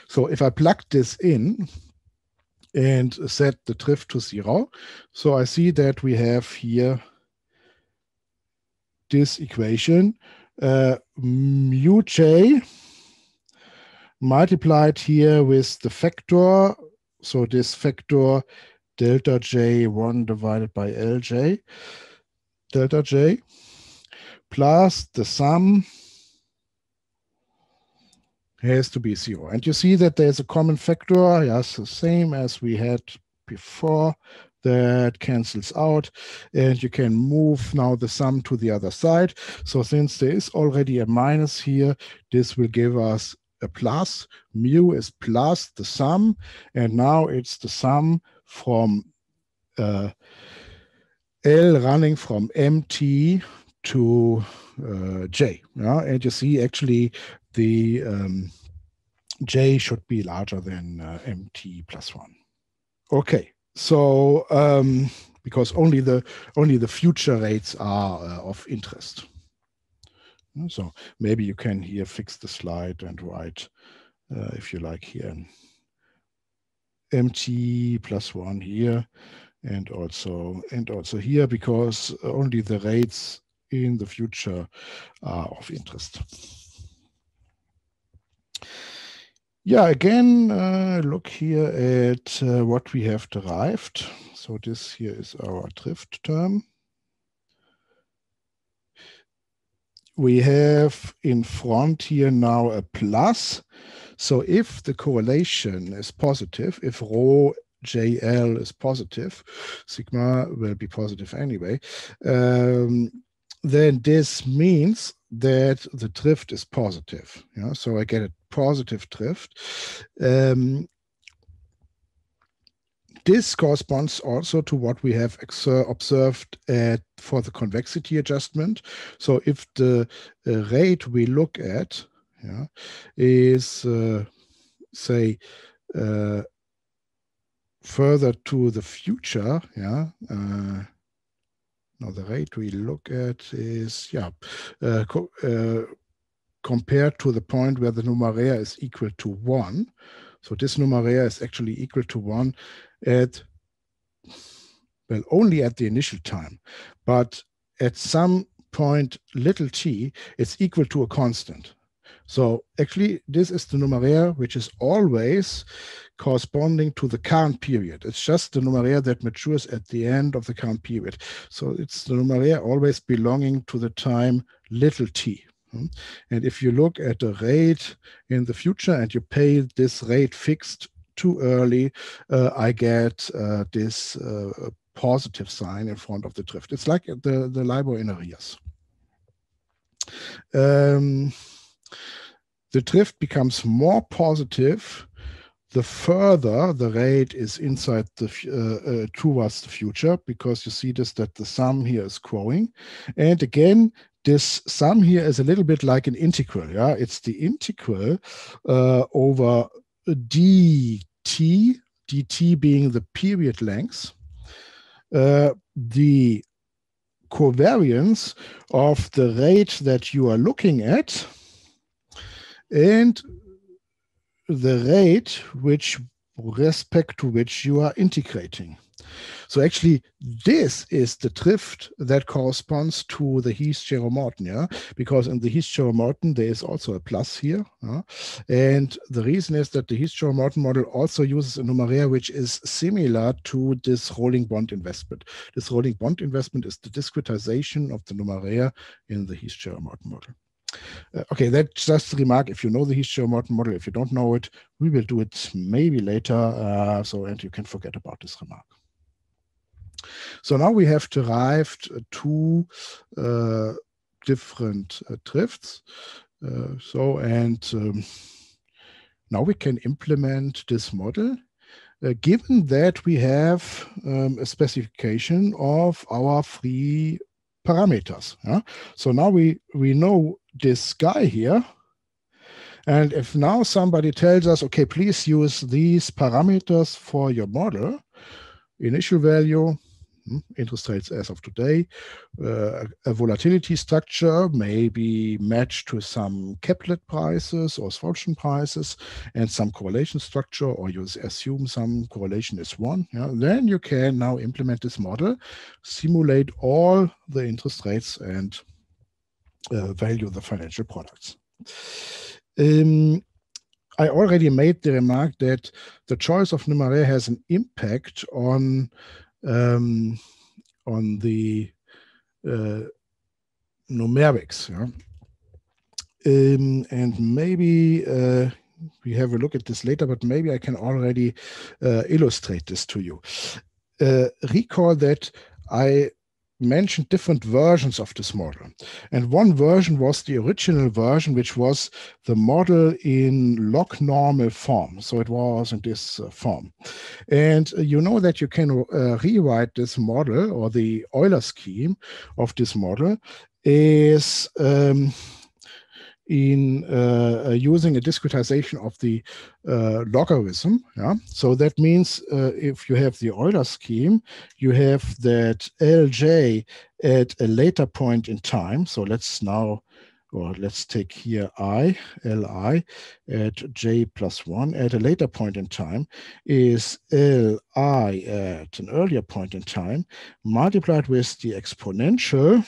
So if I plug this in and set the drift to zero, so I see that we have here this equation, uh, mu j multiplied here with the factor, so this factor delta j one divided by lj, delta j, plus the sum has to be zero. And you see that there's a common factor, yes, the same as we had before. that cancels out, and you can move now the sum to the other side. So since there is already a minus here, this will give us a plus. Mu is plus the sum, and now it's the sum from uh, L running from M T to uh, J. Yeah? And you see actually the um, J should be larger than uh, M T plus one. Okay, so um, because only the only the future rates are uh, of interest. So maybe you can here fix the slide and write, uh, if you like, here M T plus one here, and also and also here, because only the rates in the future are of interest. Yeah, again, uh, look here at uh, what we have derived. So this here is our drift term. We have in front here now a plus. So if the correlation is positive, if rho J L is positive, sigma will be positive anyway, um, then this means that the drift is positive. Yeah? So I get a positive drift. Um, This corresponds also to what we have observed at, for the convexity adjustment. So if the uh, rate we look at, yeah, is, uh, say, uh, further to the future, yeah, uh, no, the rate we look at is, yeah, uh, co uh, compared to the point where the numeraire is equal to one. So this numeraire is actually equal to one at, well, only at the initial time, but at some point little t, it's equal to a constant. So actually this is the numeraire which is always corresponding to the current period. It's just the numeraire that matures at the end of the current period. So it's the numeraire always belonging to the time little t. And if you look at a rate in the future and you pay this rate fixed too early, uh, I get uh, this uh, positive sign in front of the drift. It's like the, the LIBOR in arrears. Um, the drift becomes more positive the further the rate is inside the uh, uh, towards the future, because you see this, that the sum here is growing. And again, this sum here is a little bit like an integral. Yeah, it's the integral uh, over dt, dt being the period length, uh, the covariance of the rate that you are looking at, and the rate which respect to which you are integrating. So actually, this is the drift that corresponds to the Heath-Jarrow-Morton, yeah? Because in the Heath-Jarrow-Morton, there is also a plus here. Yeah? And the reason is that the Heath-Jarrow-Morton model also uses a numeraire which is similar to this rolling bond investment. This rolling bond investment is the discretization of the numeraire in the Heath-Jarrow-Morton model. Uh, okay, that's just a remark. If you know the Heath-Jarrow-Morton model, if you don't know it, we will do it maybe later. Uh, so, and you can forget about this remark. So now we have derived two uh, different uh, drifts. Uh, so, and um, now we can implement this model, uh, given that we have um, a specification of our free parameters. Yeah? So now we, we know this guy here. And if now somebody tells us, okay, please use these parameters for your model, initial value, interest rates as of today, uh, a volatility structure maybe matched to some Keplet prices or Schwarzschild prices, and some correlation structure, or you assume some correlation is one. Yeah? Then you can now implement this model, simulate all the interest rates, and uh, value the financial products. Um, I already made the remark that the choice of numeraire has an impact on Um, on the uh, numerics. Yeah? Um, and maybe uh, we have a look at this later, but maybe I can already uh, illustrate this to you. uh, recall that I mentioned different versions of this model. And one version was the original version, which was the model in log normal form. So it was in this uh, form. And uh, you know that you can uh, rewrite this model, or the Euler scheme of this model is um, in uh, using a discretization of the uh, logarithm. Yeah? So that means uh, if you have the Euler scheme, you have that L J at a later point in time. So let's now, or let's take here I, L I at J plus one at a later point in time is L I at an earlier point in time multiplied with the exponential.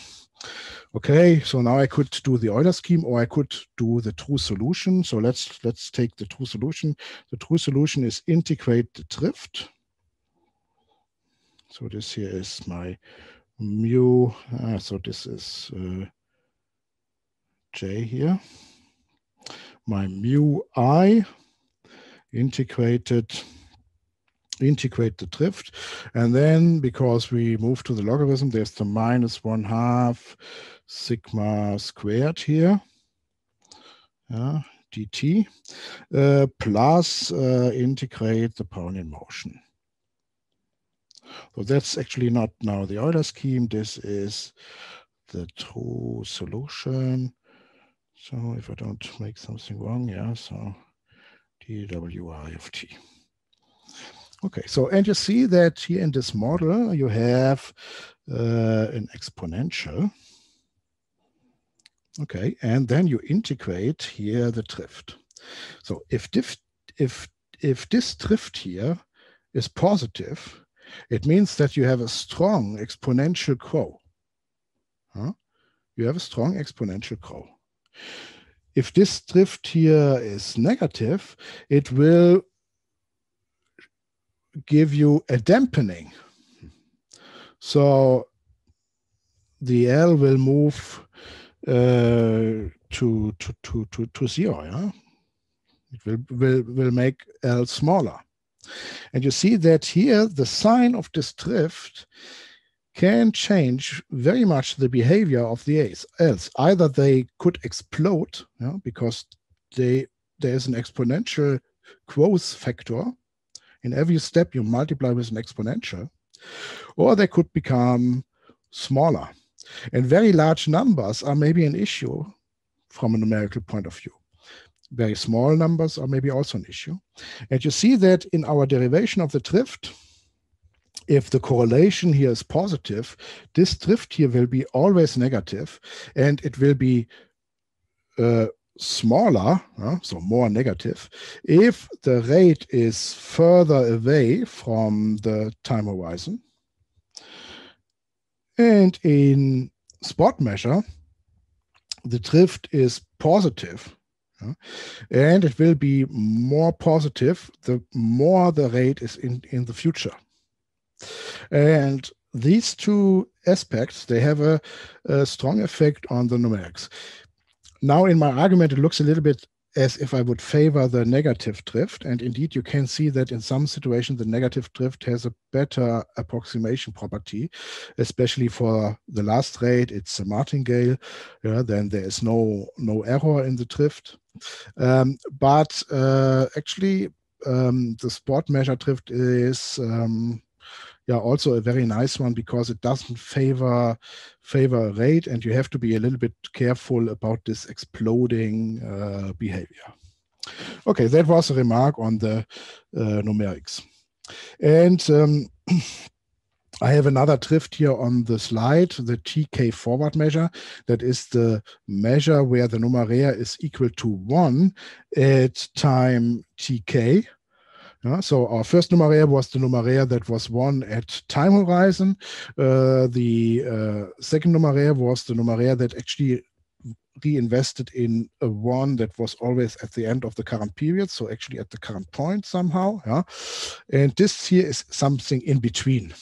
Okay, so now I could do the Euler scheme, or I could do the true solution. So let's let's take the true solution. The true solution is integrate the drift. So this here is my mu. Uh, so this is uh, J here. My mu I integrated. integrate the drift. And then because we move to the logarithm, there's the minus one half sigma squared here, uh, dt, uh, plus uh, integrate the Brownian motion. So that's actually not now the Euler scheme. This is the true solution. So if I don't make something wrong, yeah, so dwi of t. Okay, so, and you see that here in this model, you have uh, an exponential. Okay, and then you integrate here the drift. So if, diff, if, if this drift here is positive, it means that you have a strong exponential grow. Huh? You have a strong exponential grow. If this drift here is negative, it will give you a dampening. So the L will move uh, to, to, to, to, to zero. Yeah? It will, will, will make L smaller. And you see that here, the sign of this drift can change very much the behavior of the L's. Either they could explode, yeah, because they, there is an exponential growth factor. In every step, you multiply with an exponential, or they could become smaller. And very large numbers are maybe an issue from a numerical point of view. Very small numbers are maybe also an issue. And you see that in our derivation of the drift, if the correlation here is positive, this drift here will be always negative, and it will be uh, smaller, uh, so more negative, if the rate is further away from the time horizon. And in spot measure, the drift is positive, uh, and it will be more positive the more the rate is in, in the future. And these two aspects, they have a, a strong effect on the numerics. Now, in my argument, it looks a little bit as if I would favor the negative drift. And indeed, you can see that in some situations, the negative drift has a better approximation property, especially for the last rate. It's a martingale. Yeah, then there is no, no error in the drift. Um, but uh, actually, um, the spot measure drift is um, yeah, also a very nice one, because it doesn't favor favor rate, and you have to be a little bit careful about this exploding uh, behavior. Okay, that was a remark on the uh, numerics. And um, I have another drift here on the slide, the T K forward measure. That is the measure where the numerator is equal to one at time T K. Uh, so our first numerator was the numerator that was one at time horizon. Uh, the uh, second numerator was the numerator that actually reinvested in a one that was always at the end of the current period, so actually at the current point somehow. Yeah? And this here is something in between.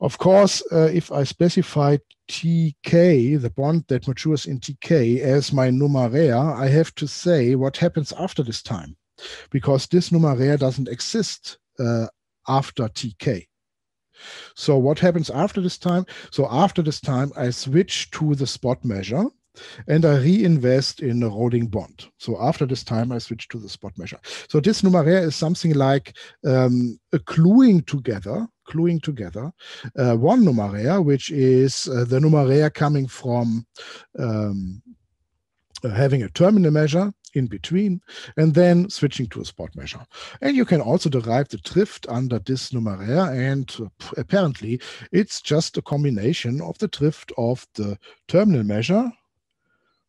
Of course, uh, if I specify T K, the bond that matures in T K, as my numerator, I have to say what happens after this time, because this numerator doesn't exist uh, after T K. So what happens after this time? So after this time, I switch to the spot measure and I reinvest in a rolling bond. So after this time, I switch to the spot measure. So this numeraire is something like um, a cluing together, cluing together, uh, one numeraire, which is uh, the numeraire coming from um, having a terminal measure in between and then switching to a spot measure. And you can also derive the drift under this numeraire, and apparently it's just a combination of the drift of the terminal measure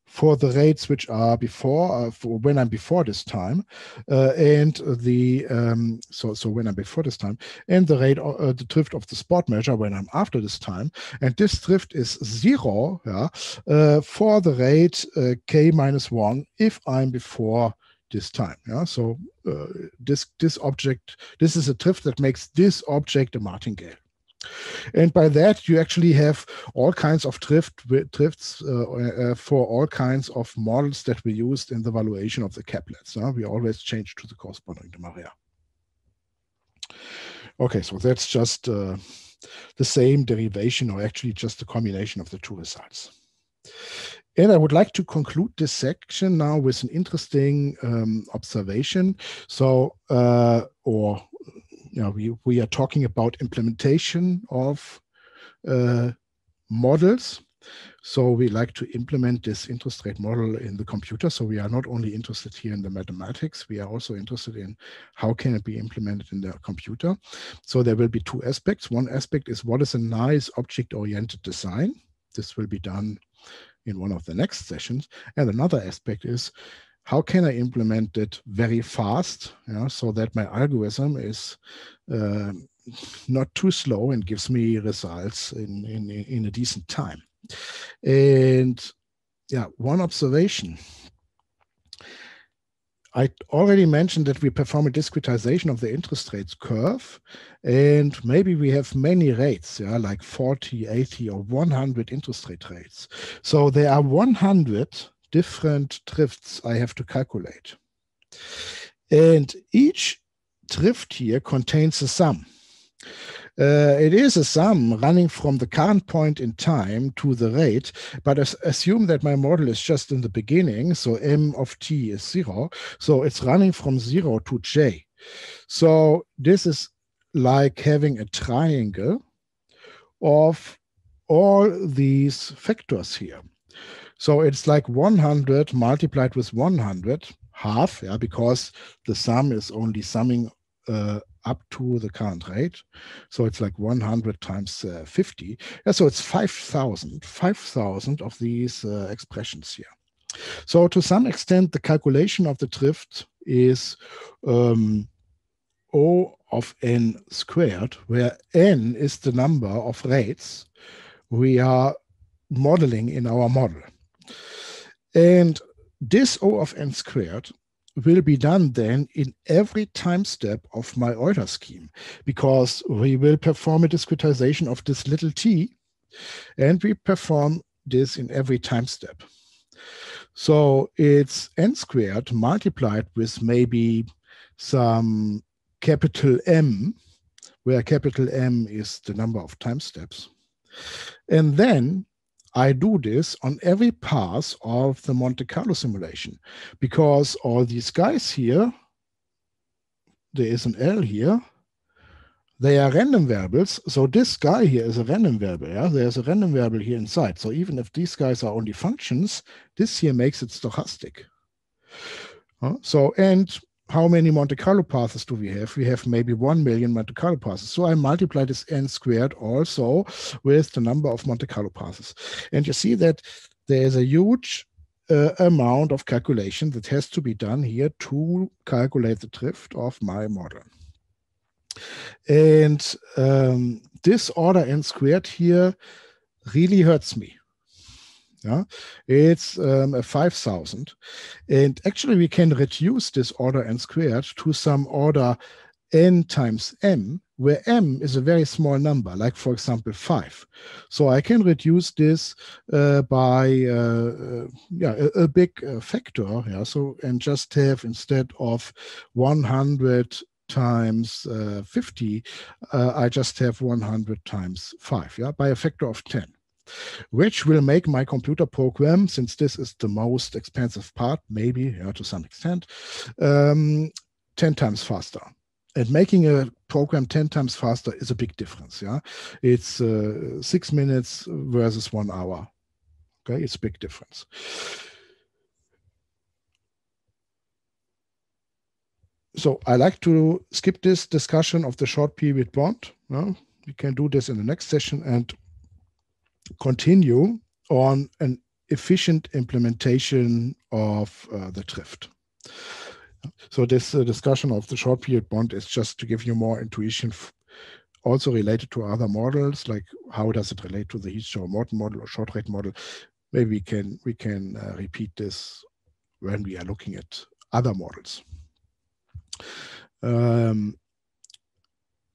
for the rates which are before, uh, for when I'm before this time, uh, and the um, so so when I'm before this time, and the rate, uh, the drift of the spot measure when I'm after this time, and this drift is zero, yeah, uh, for the rate uh, k minus one if I'm before this time, yeah. So uh, this this object, this is a drift that makes this object a martingale. And by that, you actually have all kinds of drift, drifts uh, uh, for all kinds of models that we used in the valuation of the caplets. Uh, we always change to the corresponding numeraire. Okay, so that's just uh, the same derivation, or actually just the combination of the two results. And I would like to conclude this section now with an interesting um, observation. So, uh, or... Now we, we are talking about implementation of uh, models. So we like to implement this interest rate model in the computer. So we are not only interested here in the mathematics, we are also interested in how can it be implemented in the computer. So there will be two aspects. One aspect is what is a nice object-oriented design. This will be done in one of the next sessions. And another aspect is, how can I implement it very fast, yeah, so that my algorithm is uh, not too slow and gives me results in, in, in a decent time? And yeah, one observation. I already mentioned that we perform a discretization of the interest rates curve, and maybe we have many rates, yeah, like forty, eighty, or one hundred interest rate rates. So there are one hundred different drifts I have to calculate. And each drift here contains a sum. Uh, it is a sum running from the current point in time to the rate, but as, assume that my model is just in the beginning, so m of t is zero, so it's running from zero to j. So this is like having a triangle of all these factors here. So it's like one hundred multiplied with one hundred, half, yeah, because the sum is only summing uh, up to the current rate. So it's like one hundred times uh, fifty. Yeah, so it's five thousand, five thousand of these uh, expressions here. So to some extent, the calculation of the drift is um, O of n squared, where n is the number of rates we are modeling in our model. And this O of n squared will be done then in every time step of my Euler scheme, because we will perform a discretization of this little t, and we perform this in every time step. So it's n squared multiplied with maybe some capital M, where capital M is the number of time steps. And then I do this on every pass of the Monte Carlo simulation, because all these guys here, there is an L here, they are random variables. So this guy here is a random variable. Yeah? There's a random variable here inside. So even if these guys are only functions, this here makes it stochastic. Huh? So, and how many Monte Carlo passes do we have? We have maybe one million Monte Carlo passes. So I multiply this n squared also with the number of Monte Carlo passes. And you see that there is a huge uh, amount of calculation that has to be done here to calculate the drift of my model. And um, this order n squared here really hurts me. Yeah, it's um, a five thousand. And actually, we can reduce this order n squared to some order n times m, where m is a very small number, like, for example, five. So I can reduce this uh, by uh, yeah, a, a big uh, factor. Yeah, so, and just have, instead of one hundred times uh, fifty, uh, I just have one hundred times five, yeah, by a factor of ten, which will make my computer program, since this is the most expensive part, maybe, yeah, to some extent, um, ten times faster. And making a program ten times faster is a big difference, yeah. It's uh, six minutes versus one hour, okay? It's a big difference. So I like to skip this discussion of the short period bond. Well, we can do this in the next session and continue on an efficient implementation of uh, the drift. So this uh, discussion of the short period bond is just to give you more intuition, also related to other models, like how does it relate to the Heath-Jarrow-Morton model or short rate model. Maybe we can, we can uh, repeat this when we are looking at other models. Um,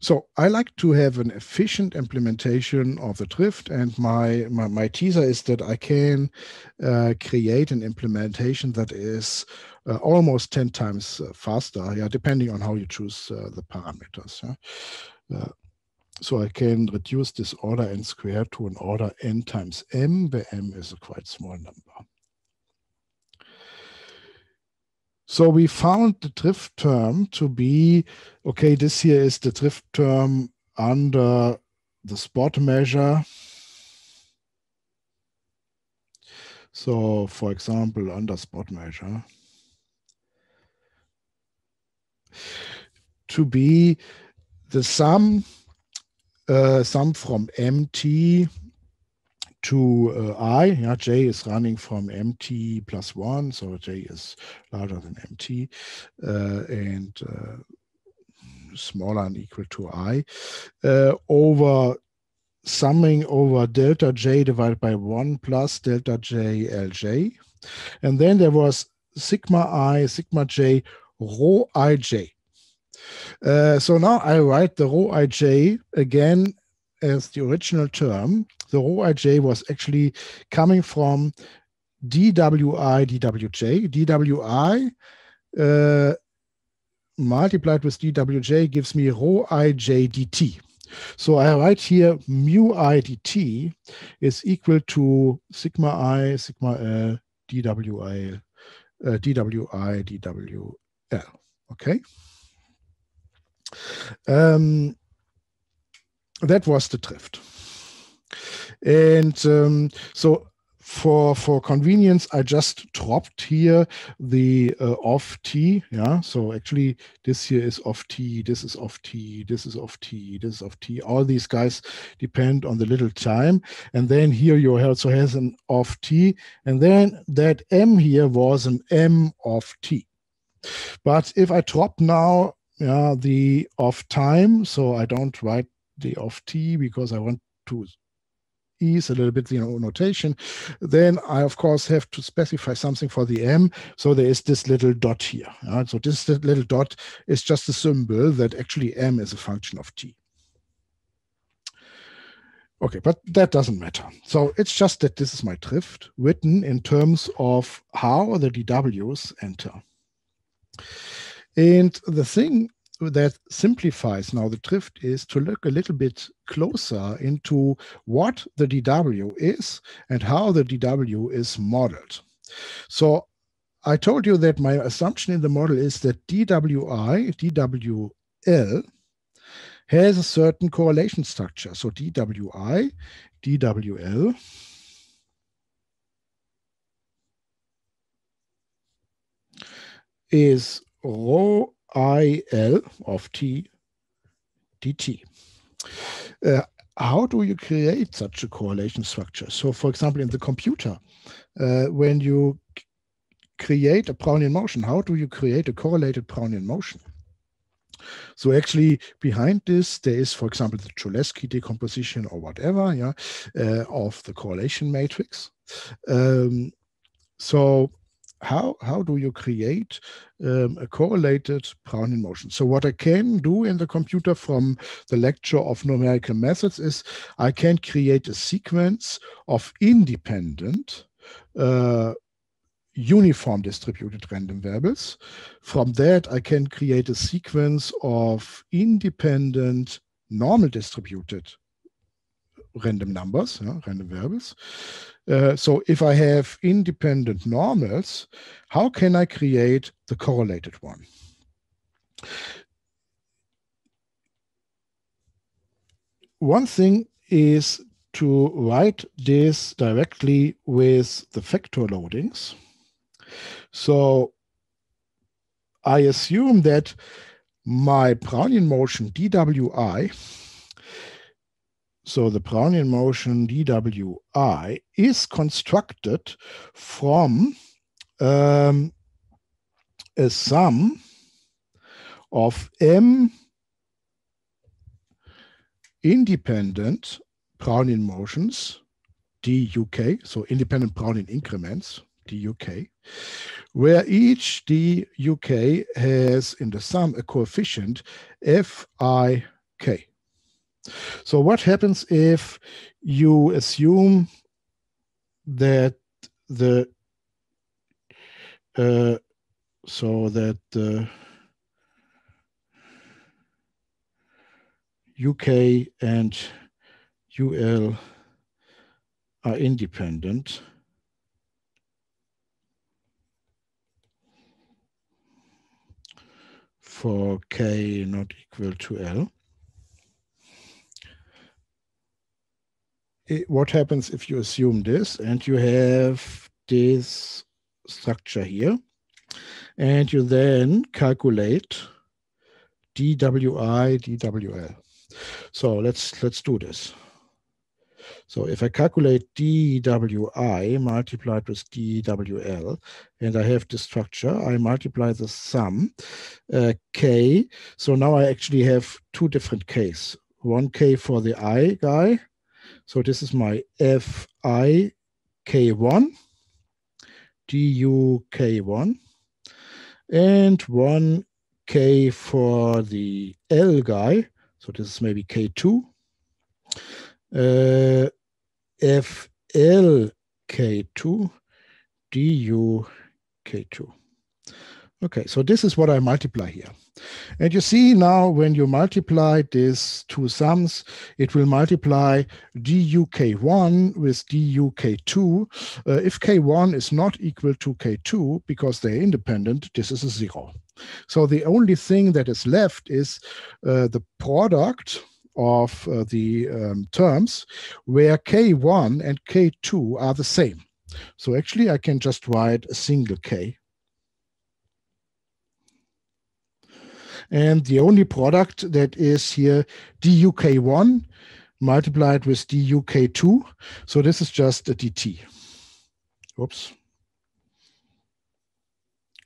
so I like to have an efficient implementation of the drift, and my, my, my teaser is that I can uh, create an implementation that is uh, almost ten times uh, faster, yeah, depending on how you choose uh, the parameters. Yeah? Uh, so I can reduce this order n squared to an order n times m, where m is a quite small number. So we found the drift term to be, okay, this here is the drift term under the spot measure. So for example, under spot measure, to be the sum, uh, sum from M T to uh, I, yeah, J is running from M T plus one, so J is larger than M T uh, and uh, smaller and equal to I, uh, over summing over delta J divided by one plus delta J L J. And then there was sigma I, sigma J, rho I J. Uh, so now I write the rho I J again as the original term. The rho ij was actually coming from dwi, dwj. dwi uh, multiplied with dwj gives me rho ij dt. So I write here mu I dt is equal to sigma I, sigma l, dwi, uh, dwi, dwl. Okay. Um, that was the drift. And um, so for for convenience, I just dropped here the uh, of t. Yeah. So actually, this here is of t. This is of t. This is of t. This is of t. All these guys depend on the little time. And then here you also has an of t. And then that m here was an m of t. But if I drop now uh, the of time, so I don't write the of t because I want to ease a little bit, you know, notation, then I of course have to specify something for the m. So there is this little dot here. Right? So this little dot is just a symbol that actually m is a function of t. Okay, but that doesn't matter. So it's just that this is my drift written in terms of how the dw's enter. And the thing that simplifies now the drift is to look a little bit closer into what the dw is and how the dw is modeled. So I told you that my assumption in the model is that dwi, dwl has a certain correlation structure. So dwi, dwl is rho I L of t dt. Uh, how do you create such a correlation structure? So for example, in the computer, uh, when you create a Brownian motion, how do you create a correlated Brownian motion? So actually behind this, there is, for example, the Cholesky decomposition or whatever, yeah, uh, of the correlation matrix. Um, so How, how do you create um, a correlated Brownian motion? So what I can do in the computer from the lecture of numerical methods is I can create a sequence of independent uh, uniform distributed random variables. From that, I can create a sequence of independent normal distributed random numbers, yeah, random variables. Uh, so if I have independent normals, how can I create the correlated one? One thing is to write this directly with the vector loadings. So I assume that my Brownian motion D W I, so the Brownian motion D W I is constructed from um, a sum of m independent Brownian motions D U K, so independent Brownian increments D U K, where each D U K has in the sum a coefficient F I K. So what happens if you assume that the uh, so that the U K and U L are independent? For K not equal to L. It, what happens if you assume this and you have this structure here and you then calculate D W I, D W L? So let's, let's do this. So if I calculate D W I multiplied with D W L, and I have this structure, I multiply the sum uh, K. So now I actually have two different Ks. One K for the I guy. So this is my F I K one, D U K one, and one K for the L guy. So this is maybe K two. Uh, F L K two, D U K two. Okay, so this is what I multiply here. And you see now when you multiply these two sums, it will multiply D U K one with D U K two. Uh, if K one is not equal to K two, because they're independent, this is a zero. So the only thing that is left is uh, the product of uh, the um, terms where K one and K two are the same. So actually I can just write a single K. And the only product that is here D U K one multiplied with D U K two. So this is just a D T. Oops.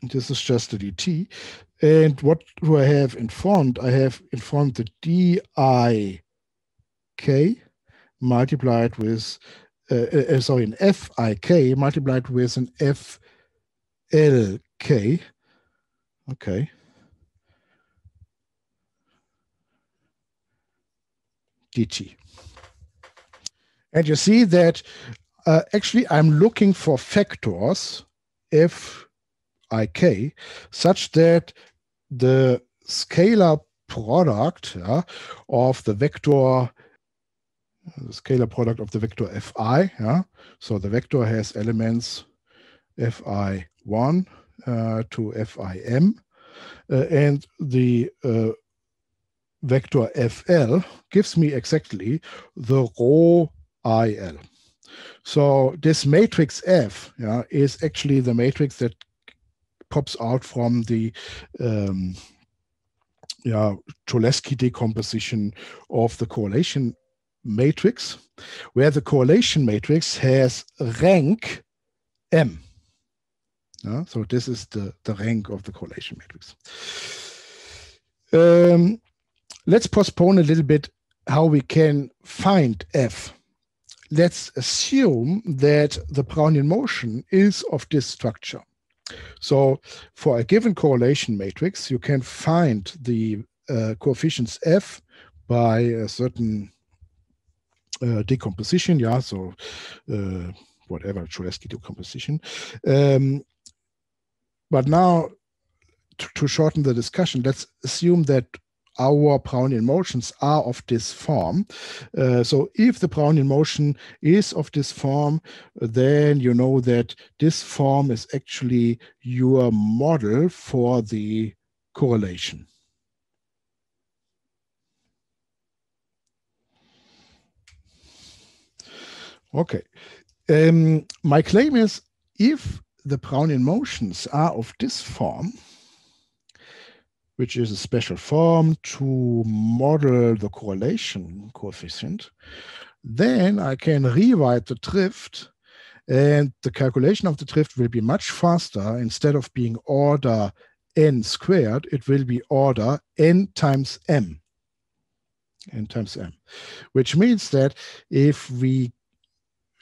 This is just a D T. And what do I have in front? I have in front the D I K multiplied with, uh, uh, sorry, an F I K multiplied with an F L K. Okay. D T. And you see that uh, actually I'm looking for factors F I K such that the scalar product yeah, of the vector, the scalar product of the vector F I, yeah, so the vector has elements F I one uh, to F I M, uh, and the uh, vector F L gives me exactly the row I L. So this matrix F yeah, is actually the matrix that pops out from the um, yeah, Cholesky decomposition of the correlation matrix, where the correlation matrix has rank M. Yeah, so this is the, the rank of the correlation matrix. Um, let's postpone a little bit how we can find F. Let's assume that the Brownian motion is of this structure. So for a given correlation matrix, you can find the uh, coefficients F by a certain uh, decomposition, yeah, so uh, whatever, Cholesky decomposition. Um, But now, to, to shorten the discussion, let's assume that our Brownian motions are of this form. Uh, so if the Brownian motion is of this form, then you know that this form is actually your model for the correlation. Okay. Um, my claim is, if the Brownian motions are of this form, which is a special form to model the correlation coefficient, then I can rewrite the drift, and the calculation of the drift will be much faster. Instead of being order n squared, it will be order n times m, n times m, which means that if we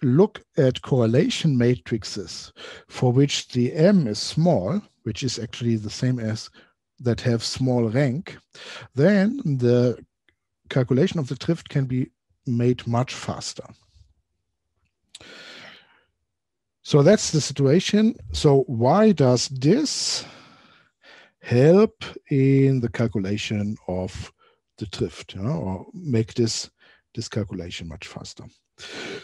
look at correlation matrices for which the m is small, which is actually the same as that have small rank, then the calculation of the drift can be made much faster. So that's the situation. So why does this help in the calculation of the drift, you know, or make this, this calculation much faster?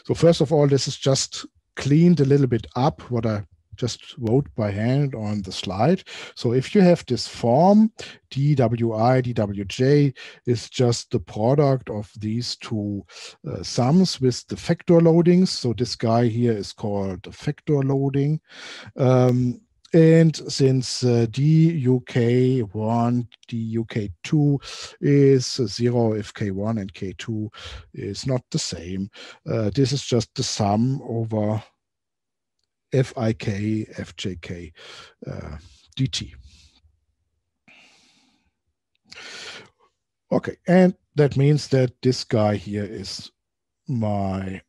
So first of all, this is just cleaned a little bit up what I just wrote by hand on the slide. So if you have this form, dwi, dwj is just the product of these two uh, sums with the factor loadings. So this guy here is called the factor loading. Um, and since uh, d u k one, d u k two is zero if k one and k two is not the same, uh, this is just the sum over fik, fjk, uh, dt. Okay, and that means that this guy here is my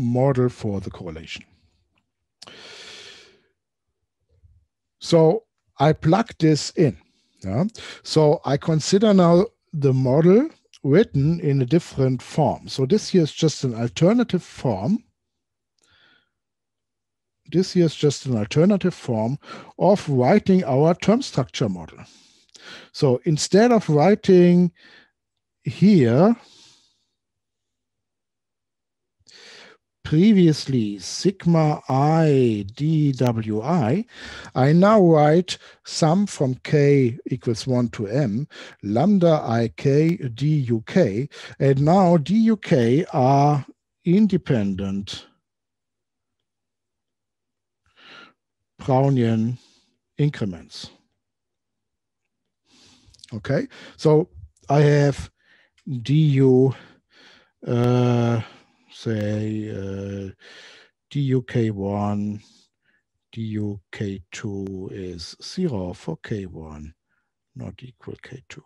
model for the correlation. So I plug this in. Yeah? So I consider now the model written in a different form. So this here is just an alternative form. This here is just an alternative form of writing our term structure model. So instead of writing here previously sigma I dwi, I now write sum from k equals one to m, lambda ik duk, and now duk are independent Brownian increments. Okay, so I have du, uh, say uh, duk one, duk two is zero for k one, not equal k two.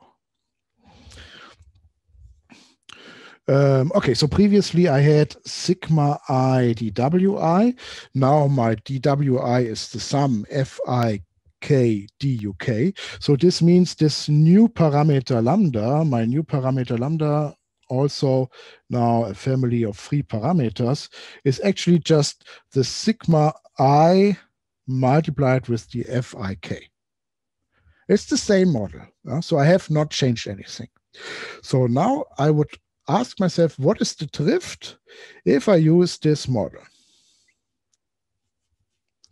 Um, okay, so previously I had sigma I dwi. Now my dwi is the sum fik duk. So this means this new parameter lambda, my new parameter lambda, also now a family of three parameters, is actually just the sigma I multiplied with the fik. It's the same model. Uh, so I have not changed anything. So now I would ask myself, what is the drift if I use this model?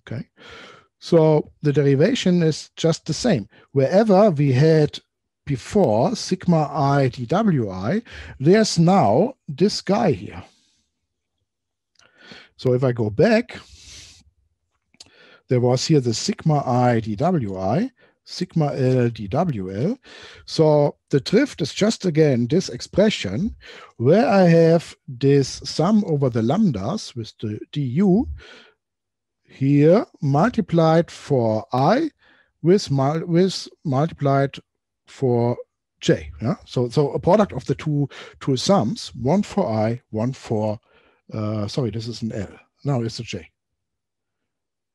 Okay, so the derivation is just the same. Wherever we had before sigma I dwi, there's now this guy here. So if I go back, there was here the sigma I dwi, sigma L dwl. So the drift is just again this expression where I have this sum over the lambdas with the du here multiplied for I with, mul with multiplied for j. Yeah? So, so a product of the two, two sums, one for I, one for, uh, sorry, this is an L. No, it's a j.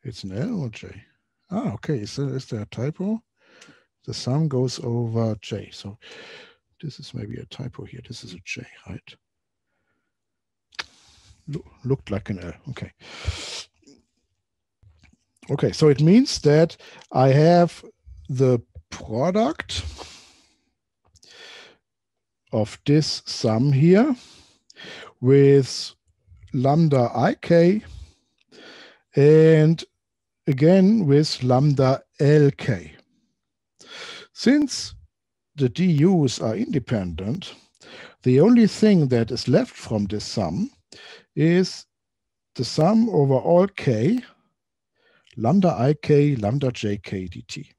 It's an L or j? Ah, okay, so is there a typo? The sum goes over j. So this is maybe a typo here. This is a j, right? Look, looked like an L, okay. Okay, so it means that I have the product of this sum here with lambda ik and again with lambda lk. Since the du's are independent, the only thing that is left from this sum is the sum over all k, lambda ik, lambda jk dt.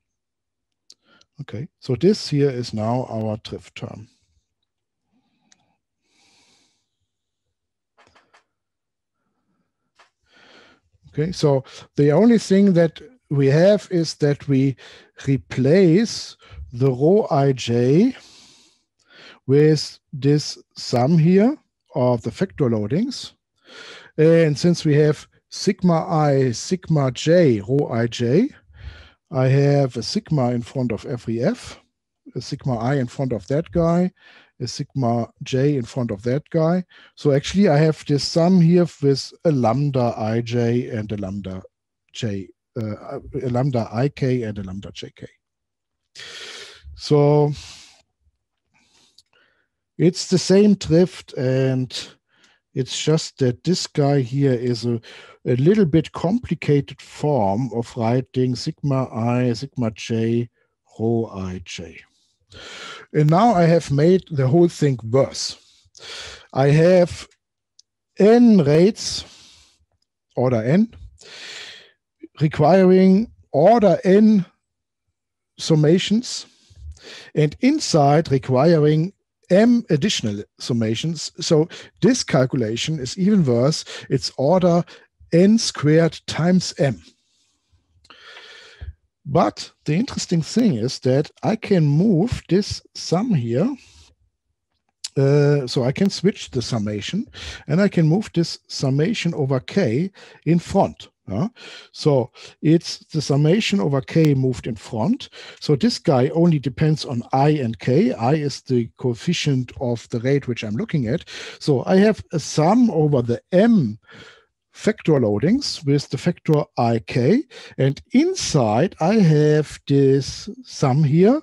Okay, so this here is now our drift term. Okay, so the only thing that we have is that we replace the rho ij with this sum here of the factor loadings. And since we have sigma I, sigma j, rho ij, I have a sigma in front of every f, a sigma I in front of that guy, a sigma j in front of that guy. So actually I have this sum here with a lambda ij and a lambda j, uh, a lambda ik and a lambda jk. So it's the same drift, and it's just that this guy here is a, a little bit complicated form of writing sigma I, sigma j, rho ij. And now I have made the whole thing worse. I have n rates, order n, requiring order n summations, and inside requiring m additional summations. So this calculation is even worse. It's order n squared times m. But the interesting thing is that I can move this sum here. Uh, so I can switch the summation, and I can move this summation over k in front. Uh, so it's the summation over k moved in front. So this guy only depends on I and k. I is the coefficient of the rate which I'm looking at. So I have a sum over the m factor loadings with the factor ik. And inside I have this sum here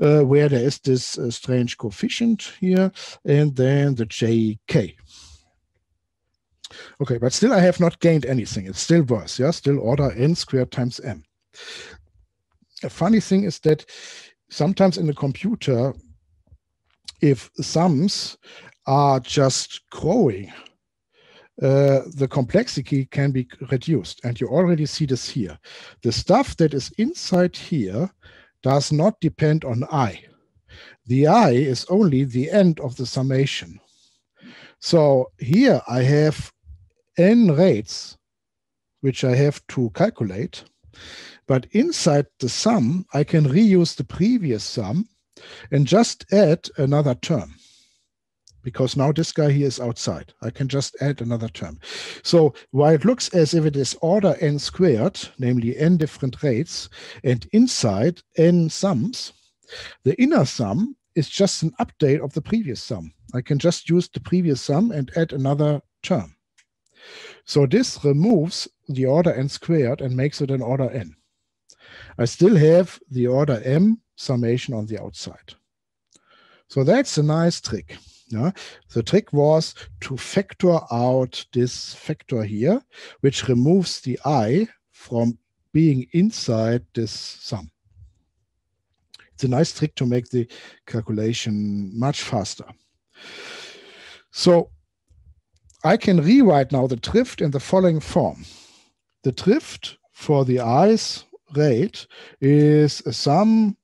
uh, where there is this uh, strange coefficient here and then the jk. Okay, but still I have not gained anything. It's still worse, yeah? Still order n squared times m. A funny thing is that sometimes in the computer, if sums are just growing, uh, the complexity can be reduced. And you already see this here. The stuff that is inside here does not depend on I. The I is only the end of the summation. So here I have n rates, which I have to calculate, but inside the sum, I can reuse the previous sum and just add another term, because now this guy here is outside. I can just add another term. So while it looks as if it is order n squared, namely n different rates, and inside n sums, the inner sum is just an update of the previous sum. I can just use the previous sum and add another term. So this removes the order n squared and makes it an order n. I still have the order m summation on the outside. So that's a nice trick. Yeah? The trick was to factor out this factor here, which removes the I from being inside this sum. It's a nice trick to make the calculation much faster. So I can rewrite now the drift in the following form. The drift for the i's rate is a sum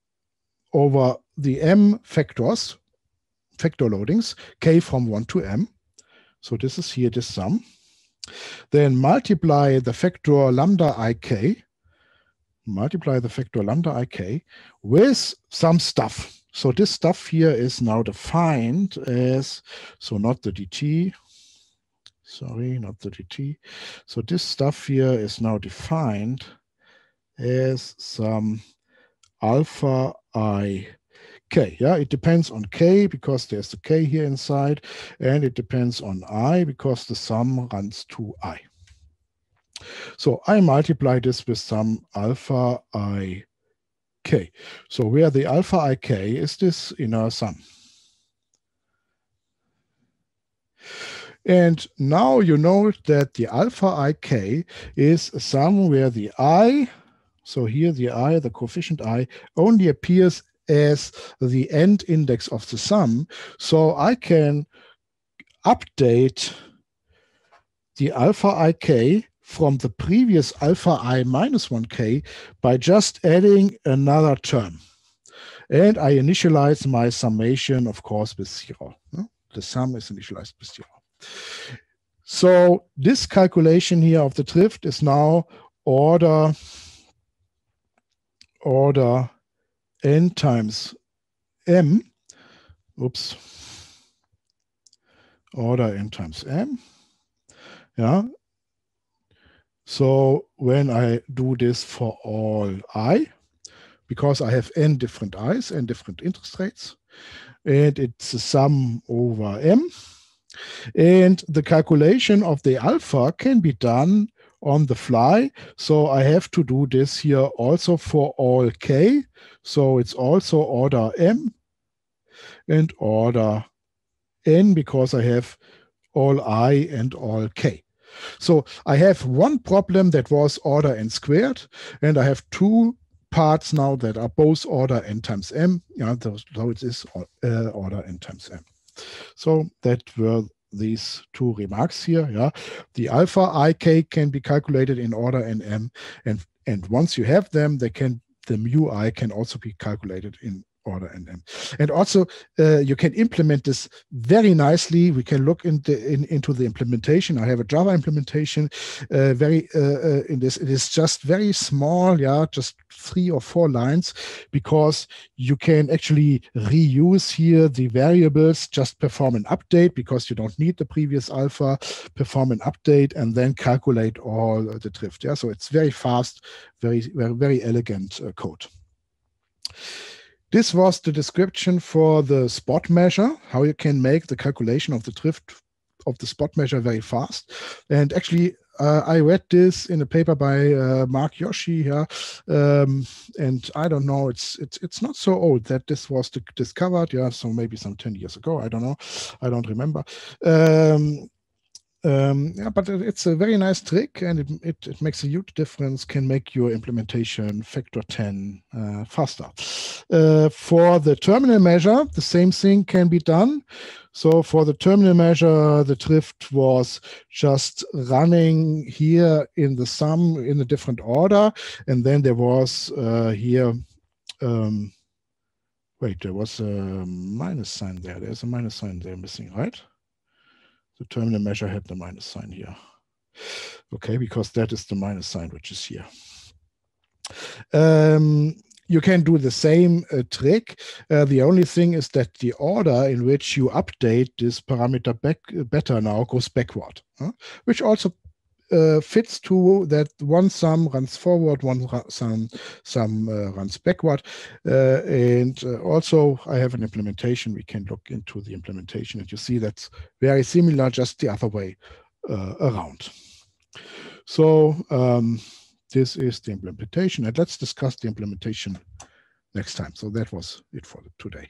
over the m factors, factor loadings, k from one to m. So this is here, this sum. Then multiply the factor lambda ik, multiply the factor lambda ik with some stuff. So this stuff here is now defined as, so not the dt, sorry, not the dt. So this stuff here is now defined as some alpha I k. Yeah, it depends on k because there's the k here inside, and it depends on I because the sum runs to I. So I multiply this with some alpha I k. So where the alpha I k is this inner sum. And now you know that the alpha I k is a sum where the I, so here the I, the coefficient I, only appears as the end index of the sum. So I can update the alpha I k from the previous alpha I minus one k by just adding another term. And I initialize my summation, of course, with zero. The sum is initialized with zero. So this calculation here of the drift is now order, order n times m. Oops. Order n times m. Yeah. So when I do this for all I, because I have n different i's and different interest rates, and it's a sum over m, and the calculation of the alpha can be done on the fly. So I have to do this here also for all k. So it's also order m and order n, because I have all I and all k. So I have one problem that was order n squared, and I have two parts now that are both order n times m. Yeah, so it is uh, order n times m. So that were these two remarks here. Yeah, the alpha I k can be calculated in order n m, and and once you have them, they can the mu I can also be calculated in order n m. And also uh, you can implement this very nicely. We can look in the, in, into the implementation. I have a Java implementation. Uh, very uh, in this, it is just very small. Yeah, just three or four lines, because you can actually reuse here the variables. Just perform an update because you don't need the previous alpha. Perform an update and then calculate all the drift. Yeah, so it's very fast, very very very elegant uh, code. This was the description for the spot measure, how you can make the calculation of the drift of the spot measure very fast. And actually, uh, I read this in a paper by uh, Mark Joshi here, um, and I don't know, it's it's it's not so old that this was discovered. Yeah, so maybe some ten years ago. I don't know. I don't remember. Um, Um, yeah, but it's a very nice trick, and it, it, it makes a huge difference, can make your implementation factor ten uh, faster. Uh, for the terminal measure, the same thing can be done. So for the terminal measure, the drift was just running here in the sum in a different order, and then there was uh, here, um, wait, there was a minus sign there. There's a minus sign there missing, right? The terminal measure had the minus sign here. Okay, because that is the minus sign which is here. Um, you can do the same uh, trick. Uh, the only thing is that the order in which you update this parameter back better now goes backward, huh? Which also uh, fits to that one sum runs forward, one sum, sum uh, runs backward. Uh, and uh, also I have an implementation. We can look into the implementation, and you see that's very similar, just the other way uh, around. So um, this is the implementation, and let's discuss the implementation next time. So that was it for today.